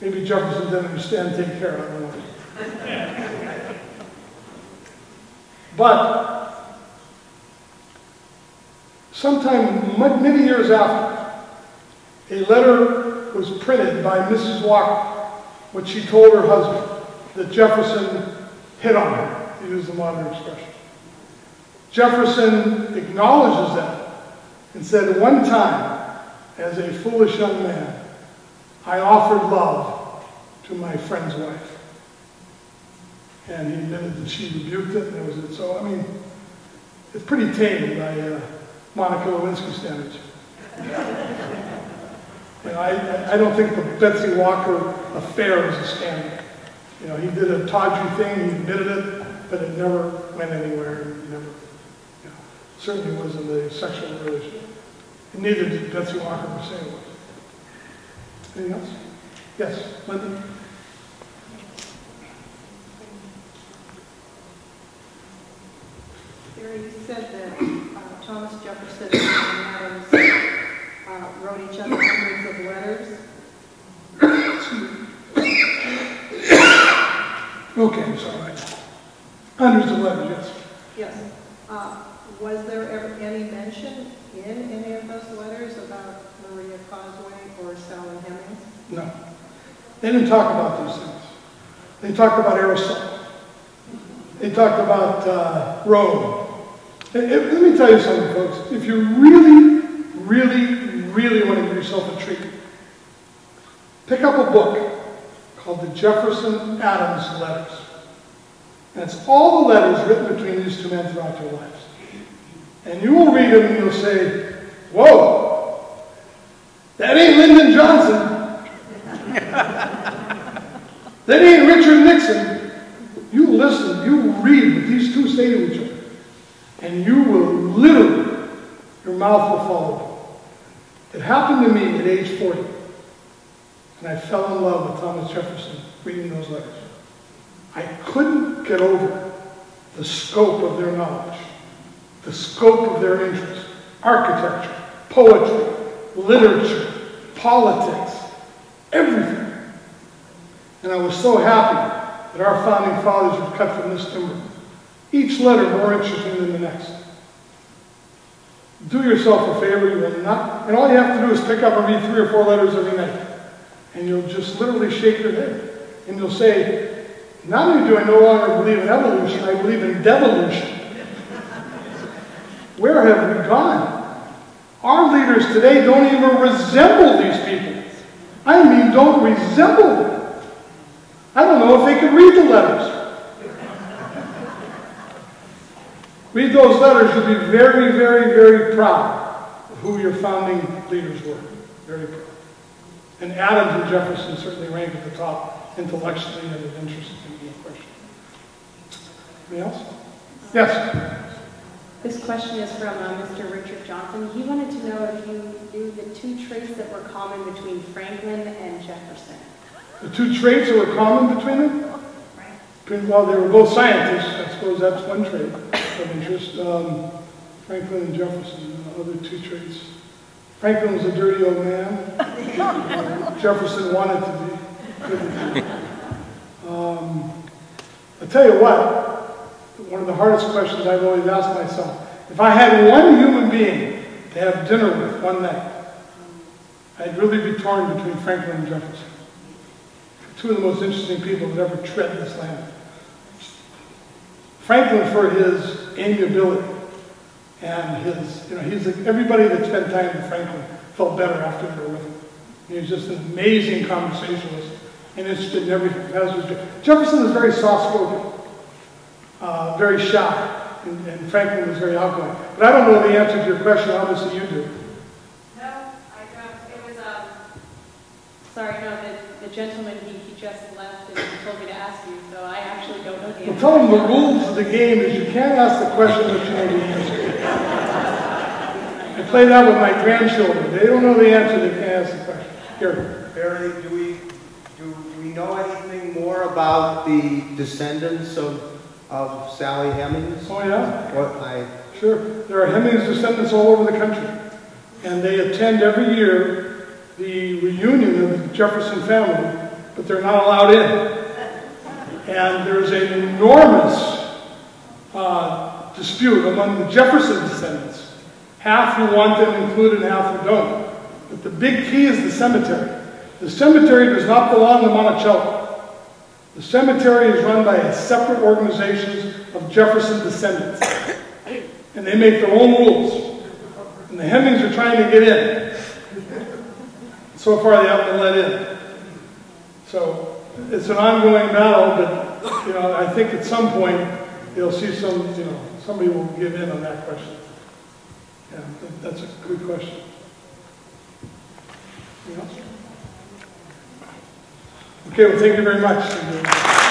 Maybe Jefferson didn't understand take care of her. But sometime many years after, a letter was printed by Mrs. Walker, which she told her husband that Jefferson hit on her, to use the modern expression. Jefferson acknowledges that and said, one time, as a foolish young man, I offered love to my friend's wife. And he admitted that she rebuked it, and that was it. So, I mean, it's pretty tame by Monica Lewinsky standards. You know, I don't think the Betsy Walker affair was a scandal. You know, he did a tawdry thing, he admitted it, but it never went anywhere. Certainly wasn't a sexual relationship. And neither did Betsy Walker per se. Anything else? Yes, Linda? There you said that Thomas Jefferson and Adams wrote each other hundreds of letters. Okay, I'm sorry. Hundreds of letters, yes. Yes. Was there ever any mention in any of those letters about Maria Cosway or Sally Hemings? No. They didn't talk about those things. They talked about Aristotle. They talked about Rome. Let me tell you something, folks. If you really, really, really want to give yourself a treat, pick up a book called The Jefferson Adams Letters. And it's all the letters written between these two men throughout their lives. And you will read them and you'll say, whoa, that ain't Lyndon Johnson. That ain't Richard Nixon. You listen, you read what these two say to each other. mouth will follow. It happened to me at age 40, and I fell in love with Thomas Jefferson reading those letters. I couldn't get over the scope of their knowledge, the scope of their interest, architecture, poetry, literature, politics, everything. And I was so happy that our founding fathers were cut from this timber, each letter more interesting than the next. Do yourself a favor, you will not, and all you have to do is pick up and read 3 or 4 letters every night. And you'll just literally shake your head. And you'll say, not only do I no longer believe in evolution, I believe in devolution. Where have we gone? Our leaders today don't even resemble these people. I mean, don't resemble them. I don't know if they can read the letters. Read those letters, you'll be very, very, very proud of who your founding leaders were. Very proud. And Adams and Jefferson certainly rank at the top intellectually and in interest in the question. Anybody else? Yes? This question is from Mr. Richard Johnson. He wanted to know if you knew the 2 traits that were common between Franklin and Jefferson. The 2 traits that were common between them? Right. Well, they were both scientists. I suppose that's one trait of interest. Franklin and Jefferson, the other 2 traits. Franklin was a dirty old man. Jefferson wanted to be. I'll tell you what, one of the hardest questions I've always asked myself, if I had one human being to have dinner with one night, I'd really be torn between Franklin and Jefferson. 2 of the most interesting people that ever tread this land. Franklin for his amiability. And his, you know, he's like, everybody that spent time with Franklin felt better after they were with him. He was just an amazing conversationalist and interested in everything. Jefferson was very soft-spoken, very shy, and Franklin was very outgoing. But I don't know the answer to your question. Obviously, you do. No, I don't. It was sorry, no. The gentleman he just left and he told me to ask you, so I actually don't know the answer. Well, tell him the rules of the game is you can't ask the question that you know the answer. I play that with my grandchildren. They don't know the answer, they can't ask the question. Here. Barry, do we know anything more about the descendants of Sally Hemings? Oh, yeah. Sure. There are Hemings descendants all over the country. And they attend every year the reunion of the Jefferson family, but they're not allowed in. And there's an enormous dispute among the Jefferson descendants. Half who want them included and half who don't. But the big key is the cemetery. The cemetery does not belong to Monticello. The cemetery is run by a separate organization of Jefferson descendants. And they make their own rules. And the Hemings are trying to get in. So far they haven't been let in. So it's an ongoing battle, but you know, I think at some point you'll see somebody will give in on that question. Yeah, that's a good question. Okay, well, thank you very much.